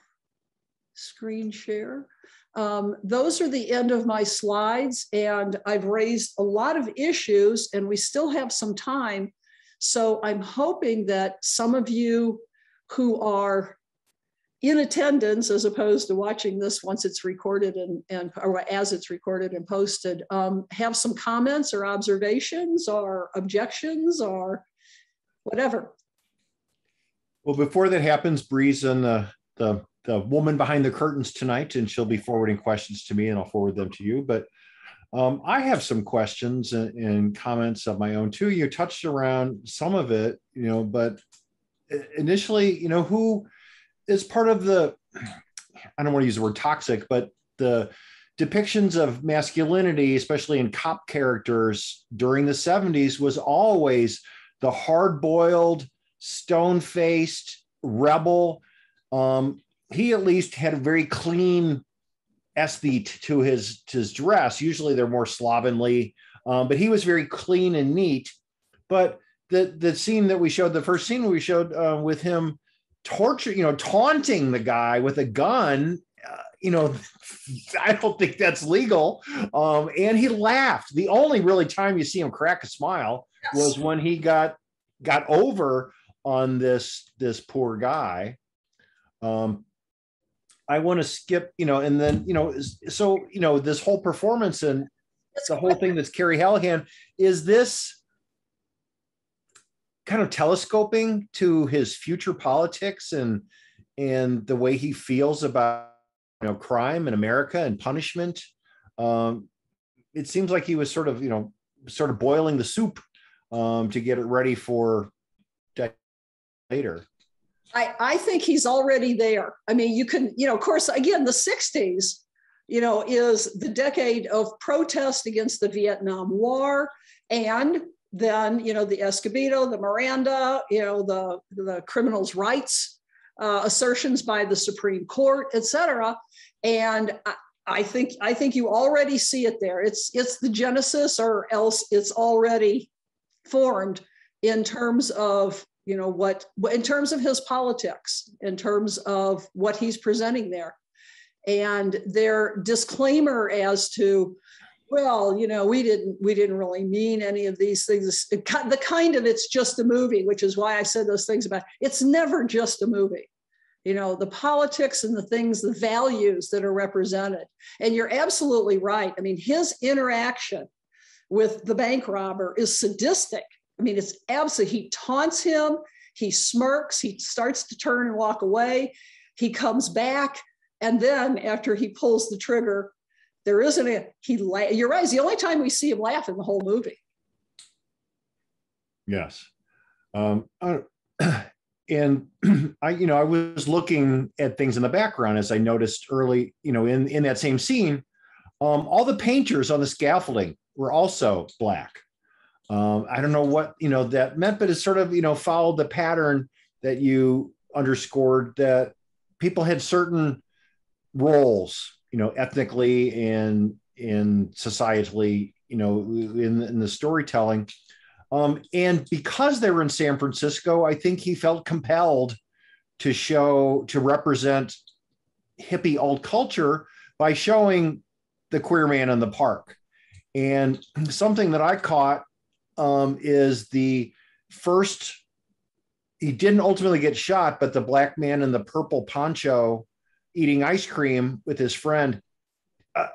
screen share. Um, those are the end of my slides, and I've raised a lot of issues and we still have some time. So I'm hoping that some of you who are in attendance, as opposed to watching this once it's recorded and, and or as it's recorded and posted, um, have some comments or observations or objections or whatever. Well, before that happens, Bree's on the, the, the woman behind the curtains tonight, and she'll be forwarding questions to me and I'll forward them to you. But um, I have some questions and, and comments of my own too. You touched around some of it, you know, but initially, you know, who, it's part of the I don't want to use the word toxic, but the depictions of masculinity, especially in cop characters during the seventies, was always the hard-boiled, stone-faced rebel. Um, he at least had a very clean aesthete to his, to his dress. Usually they're more slovenly, um, but he was very clean and neat. But the, the scene that we showed, the first scene we showed uh, with him torture, you know, taunting the guy with a gun, uh, you know, I don't think that's legal. Um, and he laughed. The only really time you see him crack a smile yes. was when he got, got over on this, this poor guy. Um, I want to skip, you know, and then, you know, so, you know, this whole performance and the whole thing that's Harry Callahan, is this kind of telescoping to his future politics and, and the way he feels about, you know, crime in America and punishment? Um, it seems like he was sort of, you know, sort of boiling the soup um, to get it ready for later. I, I think he's already there. I mean, you can, you know, of course, again, the sixties, you know, is the decade of protest against the Vietnam War. And then, you know, the Escobedo, the Miranda, you know, the, the criminals' rights uh, assertions by the Supreme Court, et cetera. And I, I think I think you already see it there. It's, it's the genesis, or else it's already formed in terms of, you know, what, in terms of his politics, in terms of what he's presenting there. And their disclaimer as to, well, you know, we didn't, we didn't really mean any of these things. The kind of, it's just a movie, which is why I said those things about, it's never just a movie. You know, the politics and the things, the values that are represented. And you're absolutely right. I mean, his interaction with the bank robber is sadistic. I mean, it's absolute. He taunts him, he smirks, he starts to turn and walk away, he comes back, and then after he pulls the trigger, there isn't a, he, la- you're right, it's the only time we see him laugh in the whole movie. Yes. Um, I, and I, you know, I was looking at things in the background as I noticed early, you know, in, in that same scene, um, all the painters on the scaffolding were also Black. Um, I don't know what, you know, that meant, but it sort of, you know, followed the pattern that you underscored, that people had certain roles, you know, ethnically and in societally, you know, in, in the storytelling. Um, and because they were in San Francisco, I think he felt compelled to show, to represent hippie alt culture by showing the queer man in the park. And something that I caught Um, is the first, he didn't ultimately get shot, but the Black man in the purple poncho eating ice cream with his friend, uh,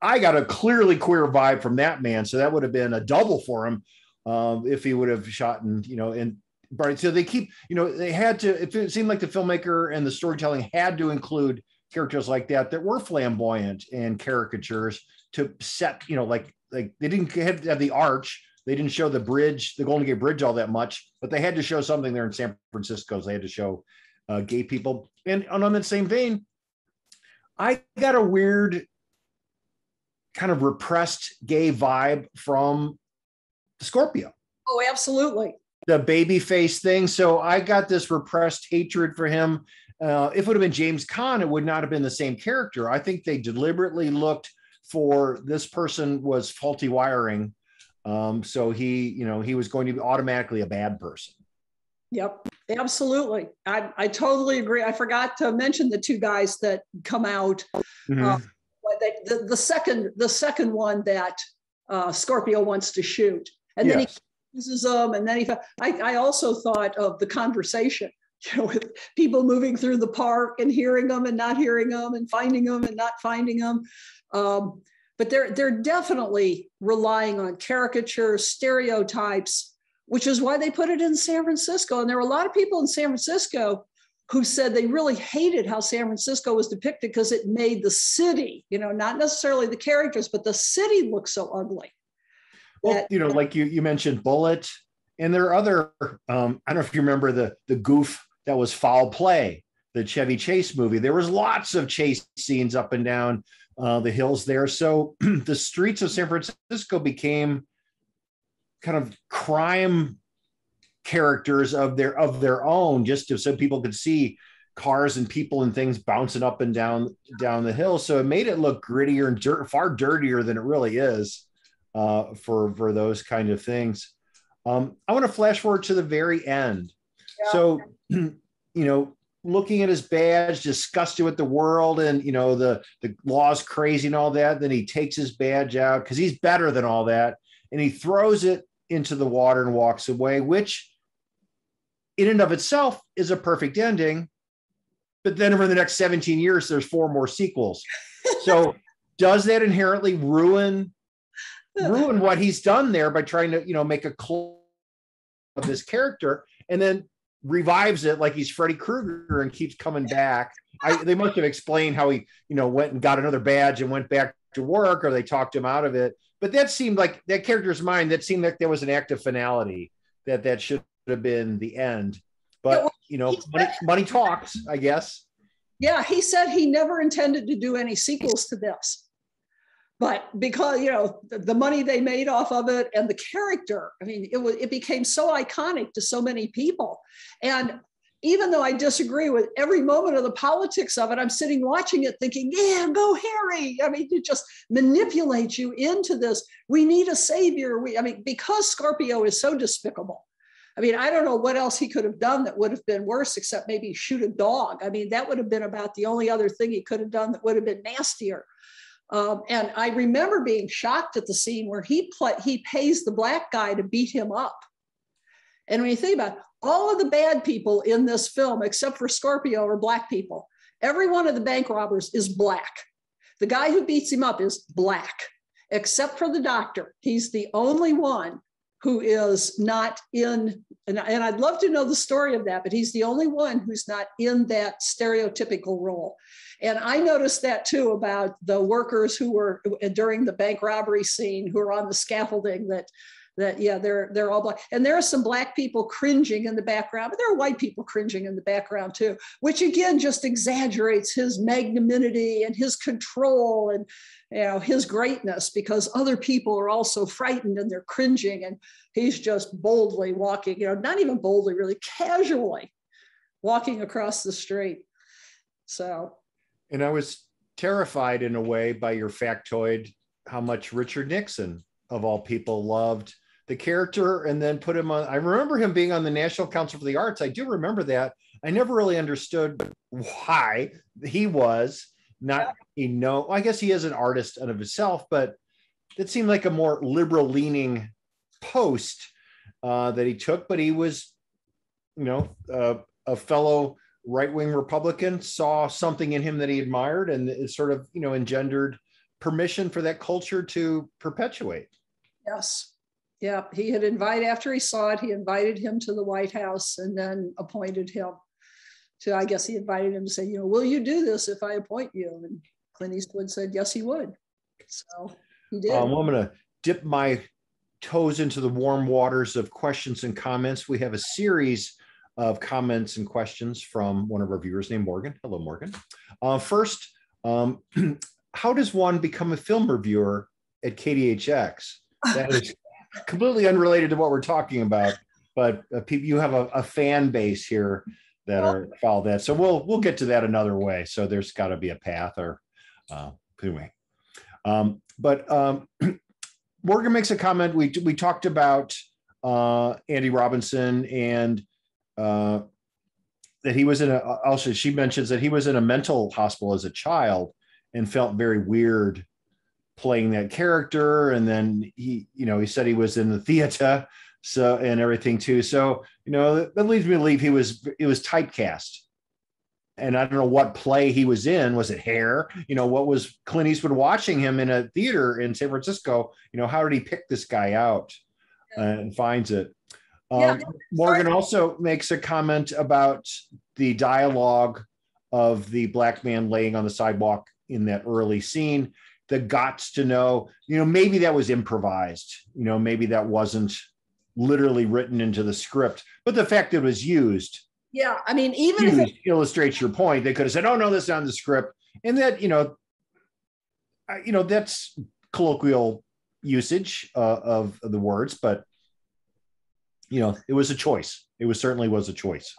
I got a clearly queer vibe from that man. So that would have been a double for him um, if he would have shot, and, you know, and but so they keep, you know, they had to, it seemed like the filmmaker and the storytelling had to include characters like that, that were flamboyant and caricatures to set, you know, like, like they didn't have, have the arch. They didn't show the bridge, the Golden Gate Bridge, all that much, but they had to show something there in San Francisco. So they had to show uh, gay people. And, and on that same vein, I got a weird kind of repressed gay vibe from Scorpio. Oh, absolutely. The baby face thing. So I got this repressed hatred for him. Uh, if it would have been James Caan, it would not have been the same character. I think they deliberately looked for, this person was faulty wiring. Um, so he, you know, he was going to be automatically a bad person. Yep, absolutely. I, I totally agree. I forgot to mention the two guys that come out. Mm-hmm. uh, they, the, the second, the second one that uh, Scorpio wants to shoot, and yes. then he uses them. And then he. Th- I, I also thought of the conversation, you know, with people moving through the park and hearing them and not hearing them, and finding them and not finding them. Um, But they're, they're definitely relying on caricatures, stereotypes, which is why they put it in San Francisco. And there were a lot of people in San Francisco who said they really hated how San Francisco was depicted because it made the city, you know, not necessarily the characters, but the city look so ugly. Well, that, you know, like you, you mentioned Bullitt, and there are other, um, I don't know if you remember the, the goof that was Foul Play the Chevy Chase movie, there was lots of chase scenes up and down uh, the hills there. So the streets of San Francisco became kind of crime characters of their of their own, just so people could see cars and people and things bouncing up and down down the hill. So it made it look grittier and dirt, far dirtier than it really is uh, for, for those kind of things. Um, I want to flash forward to the very end. Yeah. So, you know, looking at his badge, disgusted with the world and, you know, the, the law's crazy and all that. Then he takes his badge out because he's better than all that. And he throws it into the water and walks away, which in and of itself is a perfect ending. But then over the next seventeen years, there's four more sequels. So does that inherently ruin ruin what he's done there by trying to, you know, make a clone of this character and then revives it like he's Freddy Krueger and keeps coming back? I, they must have explained how he, you know, went and got another badge and went back to work, or they talked him out of it. But that seemed like that character's mind, that seemed like there was an act of finality, that that should have been the end. But, you know, money, money talks, I guess. Yeah, he said he never intended to do any sequels to this. But because, you know, the money they made off of it and the character, I mean, it, was, it became so iconic to so many people. And even though I disagree with every moment of the politics of it, I'm sitting watching it thinking, yeah, go Harry. I mean, it just manipulates you into this. We need a savior. We, I mean, because Scorpio is so despicable. I mean, I don't know what else he could have done that would have been worse, except maybe shoot a dog. I mean, that would have been about the only other thing he could have done that would have been nastier. Um, and I remember being shocked at the scene where he play, he pays the black guy to beat him up. And when you think about it, all of the bad people in this film, except for Scorpio, are black people. Every one of the bank robbers is black. The guy who beats him up is black, except for the doctor. He's the only one who is not in, and, and I'd love to know the story of that, but he's the only one who's not in that stereotypical role. And I noticed that too about the workers who were during the bank robbery scene who are on the scaffolding, that, that yeah, they're, they're all black. And there are some black people cringing in the background, but there are white people cringing in the background too, which again, just exaggerates his magnanimity and his control and, you know, his greatness, because other people are also frightened and they're cringing, and he's just boldly walking, you know, not even boldly, really casually walking across the street. So. And I was terrified in a way by your factoid, how much Richard Nixon of all people loved the character and then put him on. I remember him being on the National Council for the Arts. I do remember that. I never really understood why he was not, you know, I guess he is an artist out of himself, but it seemed like a more liberal leaning post uh, that he took, but he was, you know, uh, a fellow right-wing Republican, saw something in him that he admired, and it sort of, you know, engendered permission for that culture to perpetuate. Yes. Yeah. He had invited, after he saw it, he invited him to the White House and then appointed him to, I guess he invited him to say, you know, will you do this if I appoint you? And Clint Eastwood said, yes, he would. So he did. Um, I'm going to dip my toes into the warm waters of questions and comments. We have a series of comments and questions from one of our viewers named Morgan. Hello, Morgan. Uh, first, um, how does one become a film reviewer at K D H X? That is completely unrelated to what we're talking about, but uh, you have a, a fan base here that are follow that. So we'll we'll get to that another way. So there's got to be a path, or uh, anyway. Um, but um, Morgan makes a comment. We we talked about uh, Andy Robinson and uh, that he was in a. Also, she mentions that he was in a mental hospital as a child and felt very weird playing that character. And then he, you know, he said he was in the theater, so, and everything too. So, you know, that, that leads me to believe he was, it was typecast. And I don't know what play he was in. Was it Hair? You know, what was Clint Eastwood watching him in a theater in San Francisco? You know, how did he pick this guy out uh, and finds it? Um, yeah. Morgan also makes a comment about the dialogue of the black man laying on the sidewalk in that early scene, the gots to know, you know, maybe that was improvised, you know, maybe that wasn't literally written into the script, but the fact that it was used Yeah, I mean, even if it illustrates your point, they could have said, "Oh no, this is on the script," and that, you know, I, you know, that's colloquial usage uh, of the words, but you know, it was a choice. It was certainly was a choice.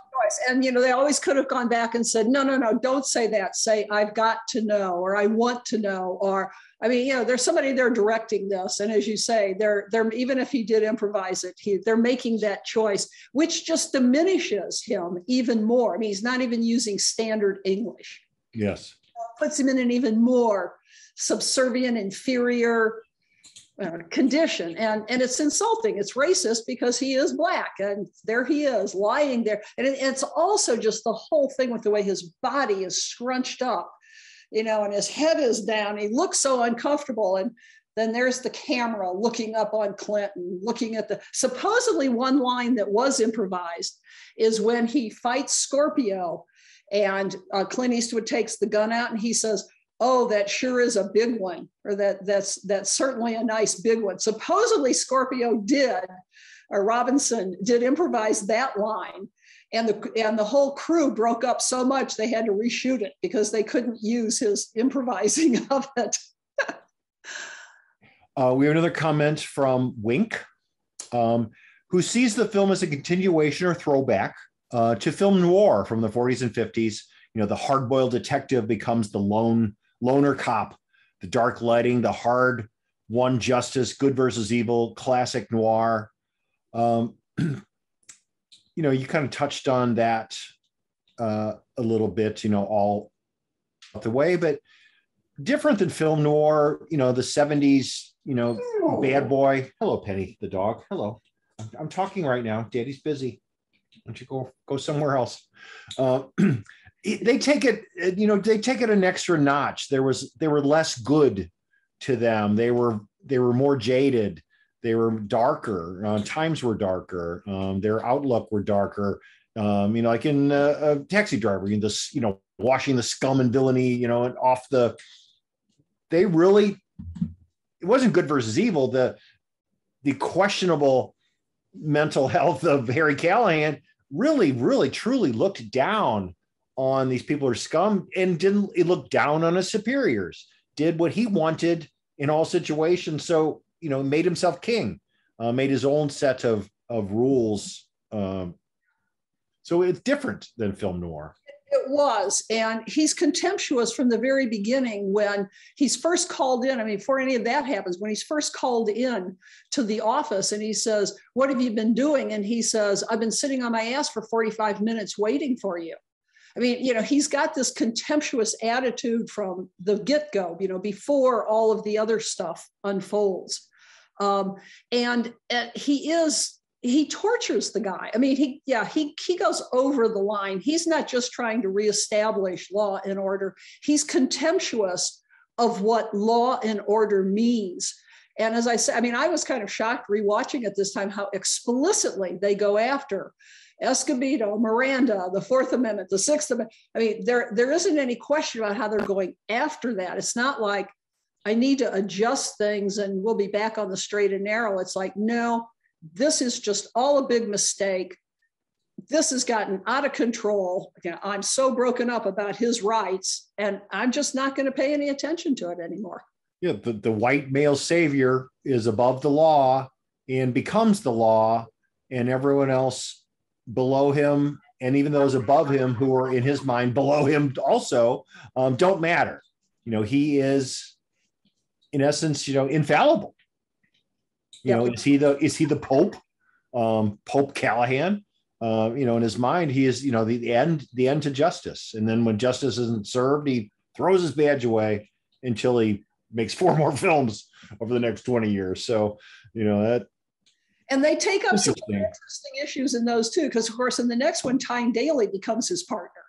And you know, they always could have gone back and said, "No, no, no, don't say that. Say I've got to know," or "I want to know," or I mean, you know, there's somebody there directing this, and as you say, they're they're even if he did improvise it, he, they're making that choice, which just diminishes him even more. I mean, he's not even using standard English. Yes, uh, puts him in an even more subservient, inferior Uh, condition, and and it's insulting. It's racist because he is black, and there he is lying there, and it, it's also just the whole thing with the way his body is scrunched up, you know, and his head is down. He looks so uncomfortable, and then there's the camera looking up on Clinton, looking at the supposedly one line that was improvised is when he fights Scorpio, and uh, Clint Eastwood takes the gun out, and he says, "Oh, that sure is a big one," or that that's that's certainly a nice big one. Supposedly Scorpio did, or Robinson did improvise that line, and the and the whole crew broke up so much they had to reshoot it because they couldn't use his improvising of it. uh, we have another comment from Wink, um, who sees the film as a continuation or throwback uh, to film noir from the forties and fifties. You know, the hard-boiled detective becomes the lone. Loner cop, the dark lighting, the hard won justice, good versus evil, classic noir. Um, you know, you kind of touched on that uh, a little bit, you know, all the way, but different than film noir, you know, the seventies, you know, Ew. Bad Boy. Hello, Penny, the dog. Hello. I'm, I'm talking right now. Daddy's busy. Why don't you go, go somewhere else? Uh, They take it, you know, they take it an extra notch. There was, they were less good to them. They were, they were more jaded. They were darker. Uh, times were darker. Um, their outlook were darker. Um, you know, like in uh, a Taxi Driver, you know, this, you know, washing the scum and villainy, you know, and off the. They really, it wasn't good versus evil. The, the questionable mental health of Harry Callahan really, really, truly looked down on these people who are scum, and didn't it looked down on his superiors, did what he wanted in all situations. So, you know, made himself king, uh, made his own set of, of rules. Um, so it's different than film noir. It was, and he's contemptuous from the very beginning when he's first called in. I mean, before any of that happens, when he's first called in to the office and he says, "What have you been doing?" And he says, "I've been sitting on my ass for forty-five minutes waiting for you." I mean, you know, he's got this contemptuous attitude from the get-go, you know, before all of the other stuff unfolds. Um, and, and he is, he tortures the guy. I mean, he, yeah, he, he goes over the line. He's not just trying to reestablish law and order. He's contemptuous of what law and order means. And as I said, I mean, I was kind of shocked rewatching it this time, how explicitly they go after Escobedo, Miranda, the Fourth Amendment, the Sixth Amendment. I mean, there, there isn't any question about how they're going after that. It's not like, I need to adjust things and we'll be back on the straight and narrow. It's like, no, this is just all a big mistake. This has gotten out of control. You know, I'm so broken up about his rights, and I'm just not going to pay any attention to it anymore. Yeah, the, the white male savior is above the law and becomes the law, and everyone else below him, and even those above him who are in his mind below him also, um, don't matter. You know, he is, in essence, you know, infallible. You yeah. know, is he the is he the Pope, um, Pope Callahan? Uh, you know, in his mind, he is, you know, the, the end the end to justice. And then when justice isn't served, he throws his badge away until he makes four more films over the next twenty years. So, you know, that. And they take up some interesting issues in those too, because of course in the next one, Tyne Daly becomes his partner.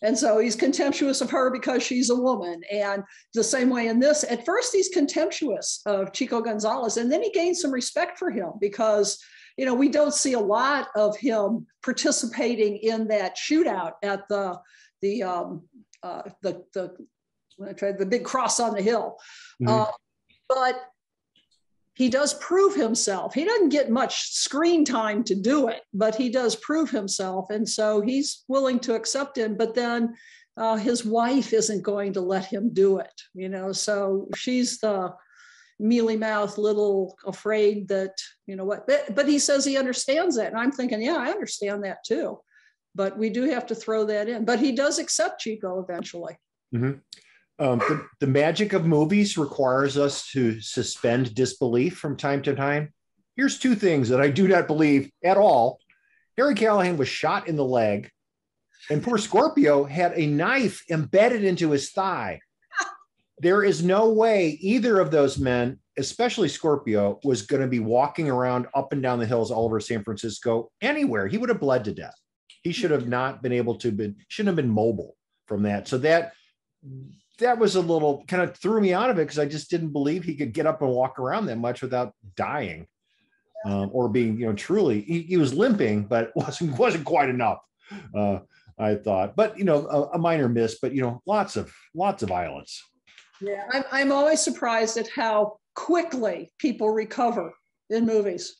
And so he's contemptuous of her because she's a woman. And the same way in this, at first he's contemptuous of Chico Gonzalez, and then he gains some respect for him because, you know, we don't see a lot of him participating in that shootout at the, the, um, uh, the, the, the big cross on the hill. Mm-hmm. uh, but he does prove himself. He doesn't get much screen time to do it, but he does prove himself. And so he's willing to accept him, but then uh, his wife isn't going to let him do it, you know? So she's the mealy-mouthed little afraid that, you know what, but, but he says he understands that. And I'm thinking, yeah, I understand that too, but we do have to throw that in. But he does accept Chico eventually. Mm-hmm. Um, the, the magic of movies requires us to suspend disbelief from time to time. Here's two things that I do not believe at all. Harry Callahan was shot in the leg, and poor Scorpio had a knife embedded into his thigh. There is no way either of those men, especially Scorpio, was going to be walking around up and down the hills all over San Francisco, anywhere. He would have bled to death. He should have not been able to, be, shouldn't have been mobile from that. So that... that was a little kind of threw me out of it, because I just didn't believe he could get up and walk around that much without dying um, or being, you know, truly, he, he was limping, but it wasn't, wasn't quite enough. Uh, I thought, but, you know, a, a minor miss, but, you know, lots of, lots of violence. Yeah. I'm, I'm always surprised at how quickly people recover in movies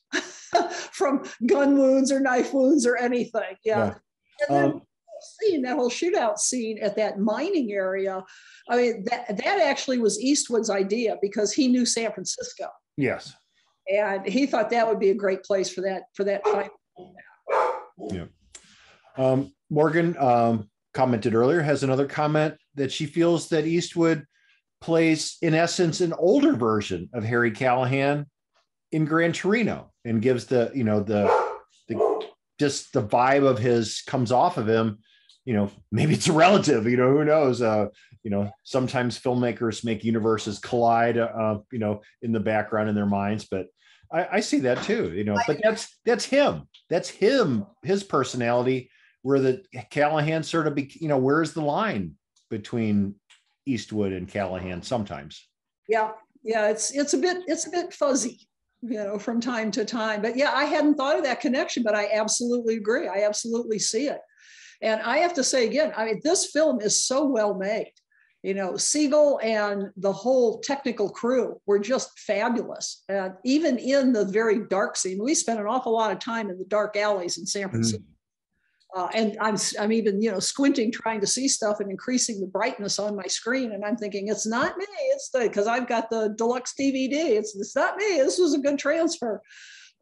from gun wounds or knife wounds or anything. Yeah. yeah. And then, um, scene, that whole shootout scene at that mining area, I mean, that, that actually was Eastwood's idea, because he knew San Francisco. Yes. And he thought that would be a great place for that, for that fight. Yeah. Um, Morgan um, commented earlier, has another comment that she feels that Eastwood plays, in essence, an older version of Harry Callahan in Gran Torino, and gives the, you know, the, the just the vibe of his comes off of him. You know, maybe it's a relative, you know, who knows? Uh, you know, sometimes filmmakers make universes collide, uh, you know, in the background in their minds, but I, I see that too, you know, but that's, that's him, that's him, his personality, where the Callahan sort of, be, you know, where's the line between Eastwood and Callahan sometimes? Yeah. Yeah. It's, it's a bit, it's a bit fuzzy, you know, from time to time, but yeah, I hadn't thought of that connection, but I absolutely agree. I absolutely see it. And I have to say again, I mean, this film is so well made. You know, Siegel and the whole technical crew were just fabulous. And even in the very dark scene, we spent an awful lot of time in the dark alleys in San Francisco. Mm-hmm. uh, and I'm, I'm even, you know, squinting, trying to see stuff and increasing the brightness on my screen. And I'm thinking, it's not me. It's the, because I've got the deluxe D V D. It's, it's not me. This was a good transfer.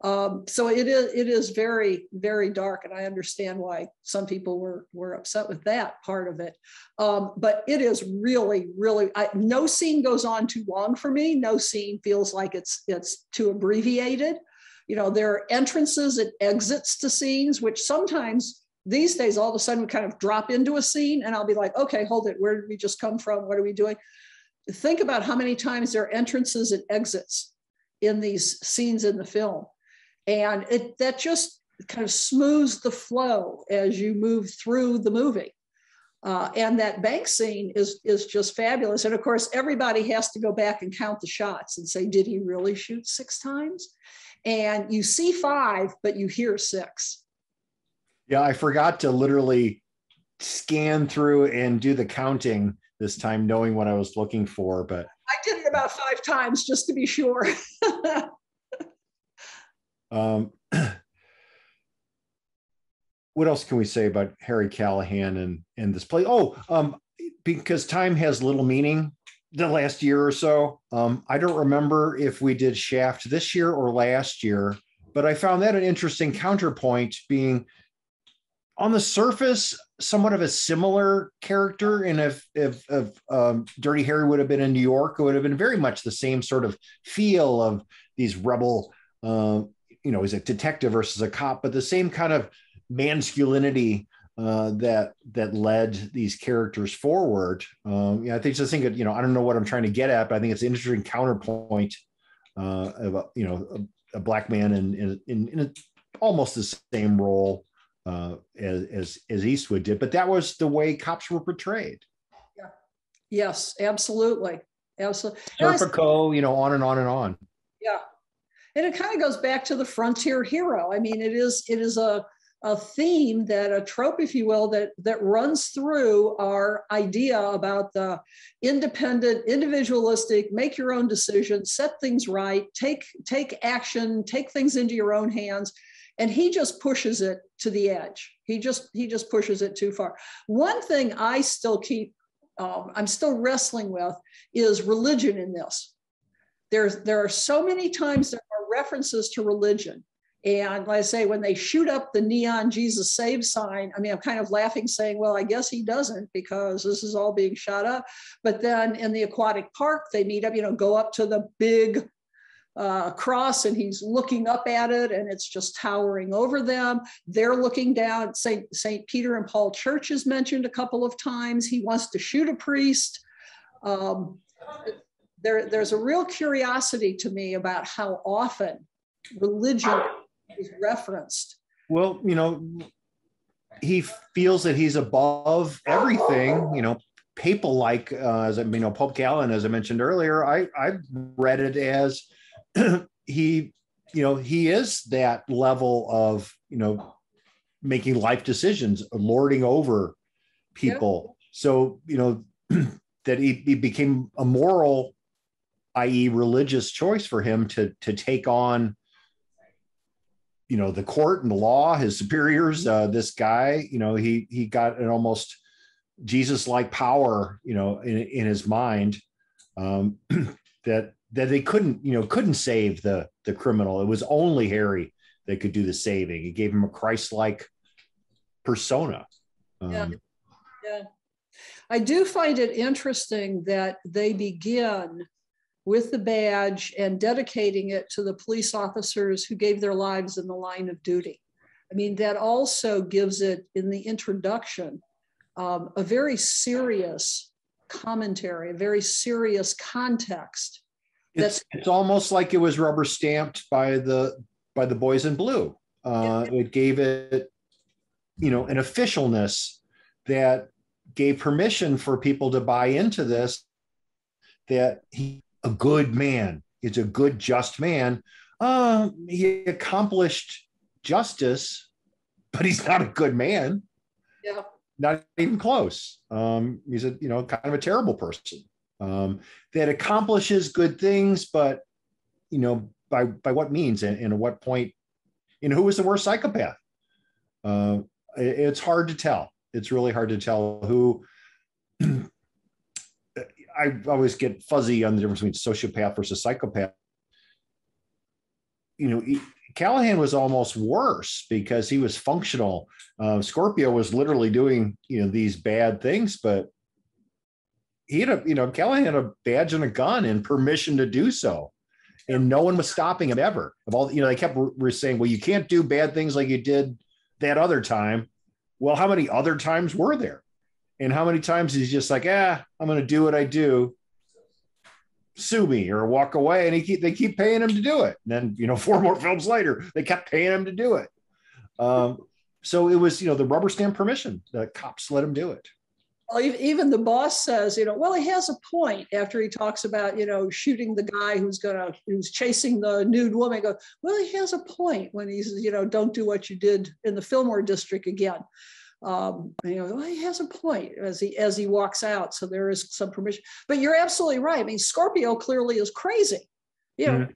Um, so it is, it is very, very dark. And I understand why some people were, were upset with that part of it. Um, but it is really, really, I, no scene goes on too long for me. No scene feels like it's, it's too abbreviated. You know, there are entrances and exits to scenes, which sometimes these days, all of a sudden we kind of drop into a scene and I'll be like, okay, hold it. Where did we just come from? What are we doing? Think about how many times there are entrances and exits in these scenes in the film. And it, that just kind of smooths the flow as you move through the movie. Uh, and that bank scene is, is just fabulous. And of course, everybody has to go back and count the shots and say, did he really shoot six times? And you see five, but you hear six. Yeah, I forgot to literally scan through and do the counting this time, knowing what I was looking for. But I did it about five times just to be sure. Um, what else can we say about Harry Callahan and, and this play? Oh, um, because time has little meaning the last year or so. Um, I don't remember if we did Shaft this year or last year, but I found that an interesting counterpoint, being on the surface, somewhat of a similar character. And if, if, if um, Dirty Harry would have been in New York, it would have been very much the same sort of feel of these rebel, um, you know, he's a detective versus a cop, but the same kind of masculinity uh, that that led these characters forward. Um, yeah, I think just think of, you know, I don't know what I'm trying to get at, but I think it's an interesting counterpoint uh, of a, you know, a, a black man in in, in, in a, almost the same role uh, as, as as Eastwood did, but that was the way cops were portrayed. Yeah. Yes, absolutely, absolutely. Serpico, you know, on and on and on. Yeah. And it kind of goes back to the frontier hero. I mean, it is, it is a, a theme, that a trope, if you will, that, that runs through our idea about the independent, individualistic, make your own decisions, set things right, take, take action, take things into your own hands. And he just pushes it to the edge. He just, he just pushes it too far. One thing I still keep, um, I'm still wrestling with is religion in this. There's, there are so many times there are references to religion. And like I say, when they shoot up the neon Jesus Saves sign, I mean, I'm kind of laughing saying, well, I guess he doesn't, because this is all being shot up. But then in the aquatic park, they meet up, you know, go up to the big uh, cross, and he's looking up at it, and it's just towering over them. They're looking down. Saint Peter and Paul Church is mentioned a couple of times. He wants to shoot a priest. Um, there, there's a real curiosity to me about how often religion is referenced. Well, you know, he feels that he's above everything, you know, papal like, uh, as I, you know, Pope Callahan, as I mentioned earlier, I, I read it as he, you know, he is that level of, you know, making life decisions, lording over people. Yeah. So, you know, that he, he became a moral, that is religious choice for him to, to take on, you know, the court and the law, his superiors, uh, this guy, you know, he, he got an almost Jesus-like power, you know, in, in his mind, um, that, that they couldn't, you know, couldn't save the, the criminal. It was only Harry that could do the saving. It gave him a Christ-like persona. Um, yeah. yeah. I do find it interesting that they begin with the badge and dedicating it to the police officers who gave their lives in the line of duty. I mean, that also gives it, in the introduction, um, a very serious commentary, a very serious context. That's it's, it's almost like it was rubber stamped by the by the boys in blue. Uh, yeah. It gave it, you know, an officialness that gave permission for people to buy into this, that he, a good man, is a good, just man. Uh, he accomplished justice, but he's not a good man. Yeah, not even close. Um, he's a, you know, kind of a terrible person, um, that accomplishes good things, but, you know, by by what means and, and at what point? You know, who was the worst psychopath? Uh, it, it's hard to tell. It's really hard to tell who. I always get fuzzy on the difference between sociopath versus psychopath. You know, he, Callahan was almost worse because he was functional. Uh, Scorpio was literally doing, you know, these bad things, but he had a, you know, Callahan had a badge and a gun and permission to do so. And no one was stopping him ever. Of all, you know, they kept re- saying, well, you can't do bad things like you did that other time. Well, how many other times were there? And how many times he's just like, ah, I'm going to do what I do. Sue me, or walk away. And he keep, they keep paying him to do it. And then, you know, four more films later, they kept paying him to do it. Um, so it was, you know, the rubber stamp permission. The cops let him do it. Well, even the boss says, you know, well, he has a point after he talks about, you know, shooting the guy who's gonna, who's chasing the nude woman. Goes, well, he has a point when he says, you know, don't do what you did in the Fillmore district again. Um, you know, well, he has a point as he as he walks out. So there is some permission. But you're absolutely right. I mean, Scorpio clearly is crazy. You know, mm-hmm.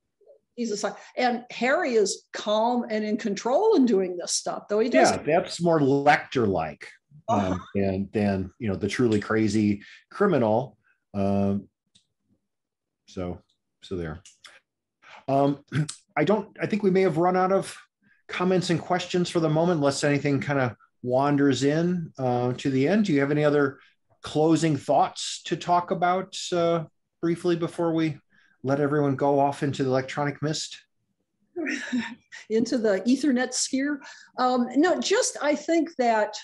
he's a and Harry is calm and in control in doing this stuff, though he does. Yeah, that's more Lecter-like uh-huh. um, than than you know the truly crazy criminal. Um, so so there. Um, I don't. I think we may have run out of comments and questions for the moment, unless anything kind of wanders in uh, to the end. Do you have any other closing thoughts to talk about uh, briefly before we let everyone go off into the electronic mist? Into the Ethernet sphere? Um, no, just I think that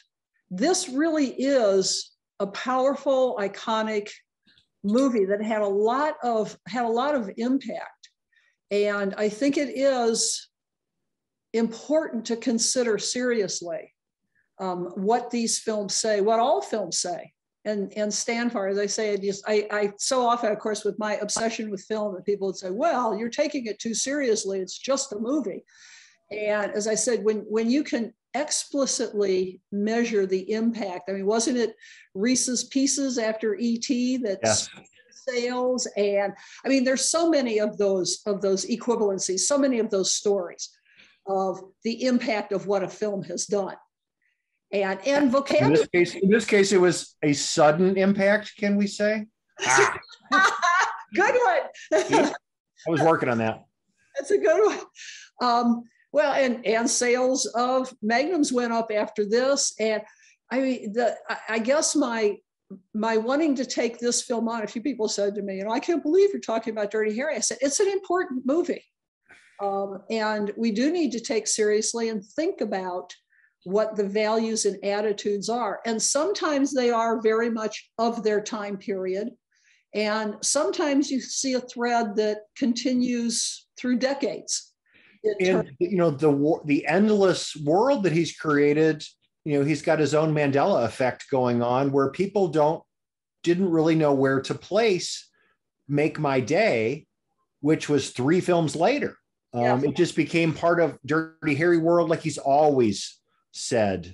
this really is a powerful, iconic movie that had a lot of had a lot of impact. And I think it is important to consider seriously Um, what these films say, what all films say, and, and stand for. As I say, I, just, I, I so often, of course, with my obsession with film, that people would say, well, you're taking it too seriously. It's just a movie. And as I said, when, when you can explicitly measure the impact, I mean, wasn't it Reese's Pieces after E T that's yes. sales? And I mean, there's so many of those, of those equivalencies, so many of those stories of the impact of what a film has done. And, and vocabulary. In this case, in this case, it was a sudden impact, can we say? Ah. Good one. Yeah, I was working on that. That's a good one. Um, well, and, and sales of Magnums went up after this. And I mean, the, I, I guess my, my wanting to take this film on, a few people said to me, you know, I can't believe you're talking about Dirty Harry. I said, it's an important movie. Um, and we do need to take seriously and think about what the values and attitudes are. And sometimes they are very much of their time period. And sometimes you see a thread that continues through decades. And, you know, the, the endless world that he's created, you know, he's got his own Mandela effect going on where people don't, didn't really know where to place Make My Day, which was three films later. Um, yeah. It just became part of Dirty Harry world, like he's always said.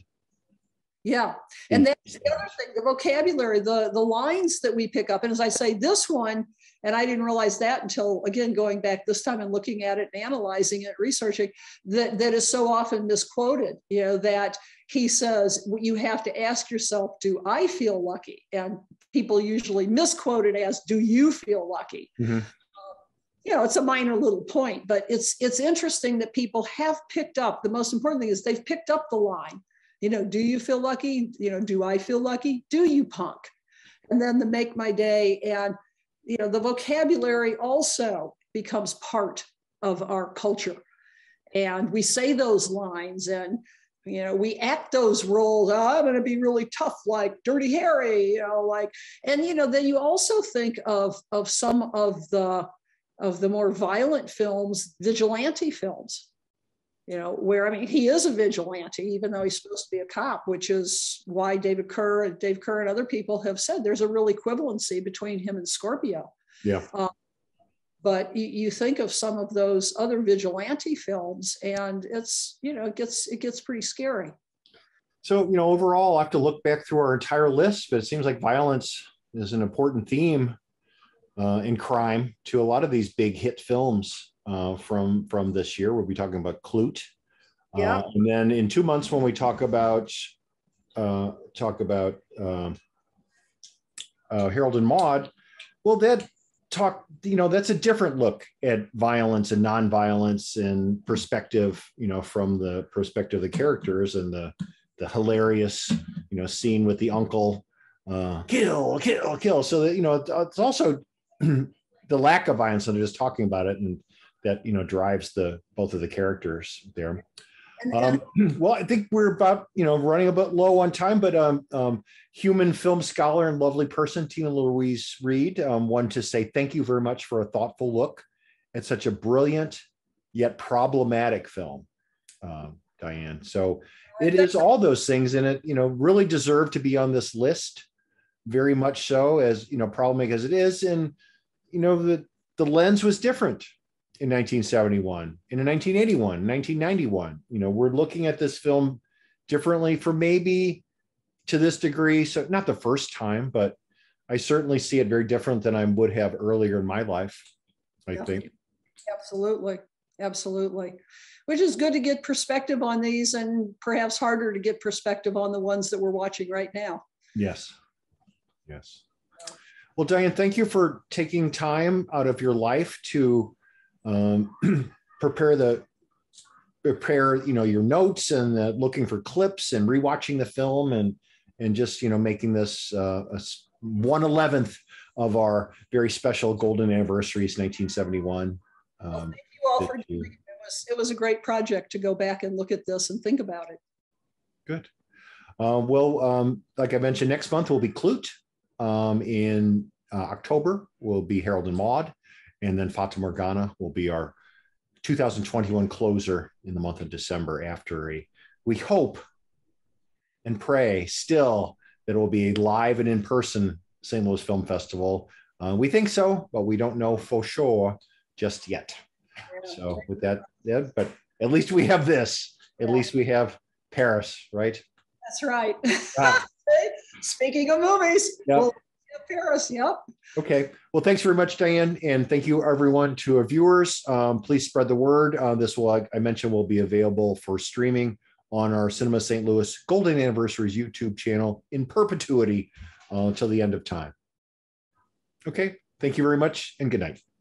Yeah, and that's the other thing, the vocabulary, the, the lines that we pick up. And as I say, this one, and I didn't realize that until, again, going back this time and looking at it and analyzing it, researching, that, that is so often misquoted, you know, that he says, you have to ask yourself, do I feel lucky? And people usually misquote it as, do you feel lucky? Mm-hmm. You know, it's a minor little point, but it's it's interesting that people have picked up. The most important thing is they've picked up the line. You know, do you feel lucky? You know, do I feel lucky? Do you, punk? And then the Make My Day, and you know, the vocabulary also becomes part of our culture, and we say those lines, and you know, we act those roles. Oh, I'm going to be really tough, like Dirty Harry. You know, like, and you know, then you also think of of some of the of the more violent films, vigilante films, you know, where, I mean, he is a vigilante, even though he's supposed to be a cop, which is why David Kehr and Dave Kehr and other people have said there's a real equivalency between him and Scorpio. Yeah. Um, but you, you think of some of those other vigilante films and it's, you know, it gets, it gets pretty scary. So, you know, overall, I have to look back through our entire list, but it seems like violence is an important theme Uh, in crime to a lot of these big hit films uh, from from this year. We'll be talking about Clute, uh, yeah. And then in two months when we talk about uh, talk about uh, uh, Harold and Maude, well, that talk you know that's a different look at violence and nonviolence and perspective, you know, from the perspective of the characters and the the hilarious you know scene with the uncle, uh, kill, kill, kill. So that you know it's also the lack of violence, and they're just talking about it, and that you know drives the both of the characters there. Um, well, I think we're about you know running a bit low on time, but um, um, human film scholar and lovely person Tina Louise Reed um, wanted to say thank you very much for a thoughtful look at such a brilliant yet problematic film, um, Diane. So it is all those things, and it you know really deserved to be on this list. Very much so, as you know, problematic as it is, and you know the the lens was different in nineteen seventy-one, and in nineteen eighty-one, nineteen ninety-one. You know, we're looking at this film differently for maybe to this degree. So not the first time, but I certainly see it very different than I would have earlier in my life. I yeah. think absolutely, absolutely, which is good to get perspective on these, and perhaps harder to get perspective on the ones that we're watching right now. Yes. Yes. Well, Diane, thank you for taking time out of your life to um, prepare the prepare, you know, your notes and the, looking for clips and rewatching the film and and just you know making this uh, a one eleventh of our very special Golden Anniversaries, nineteen seventy-one. Um, well, thank you all for doing it. It was, it was a great project to go back and look at this and think about it. Good. Uh, well, um, like I mentioned, next month will be Clute. Um, in uh, October will be Harold and Maude, and then Fata Morgana will be our two thousand twenty-one closer in the month of December. After a, we hope and pray still that it will be a live and in-person Saint Louis Film Festival. Uh, we think so, but we don't know for sure just yet. So with that, yeah, but At least we have this. At least we have Paris, right? That's right. Uh, Speaking of movies, yep. We'll Paris, yep. Okay. Well, thanks very much, Diane. And thank you, everyone, to our viewers. Um, please spread the word. Uh, this will, I mentioned, will be available for streaming on our Cinema Saint Louis Golden Anniversaries YouTube channel in perpetuity uh, until the end of time. Okay. Thank you very much, and good night.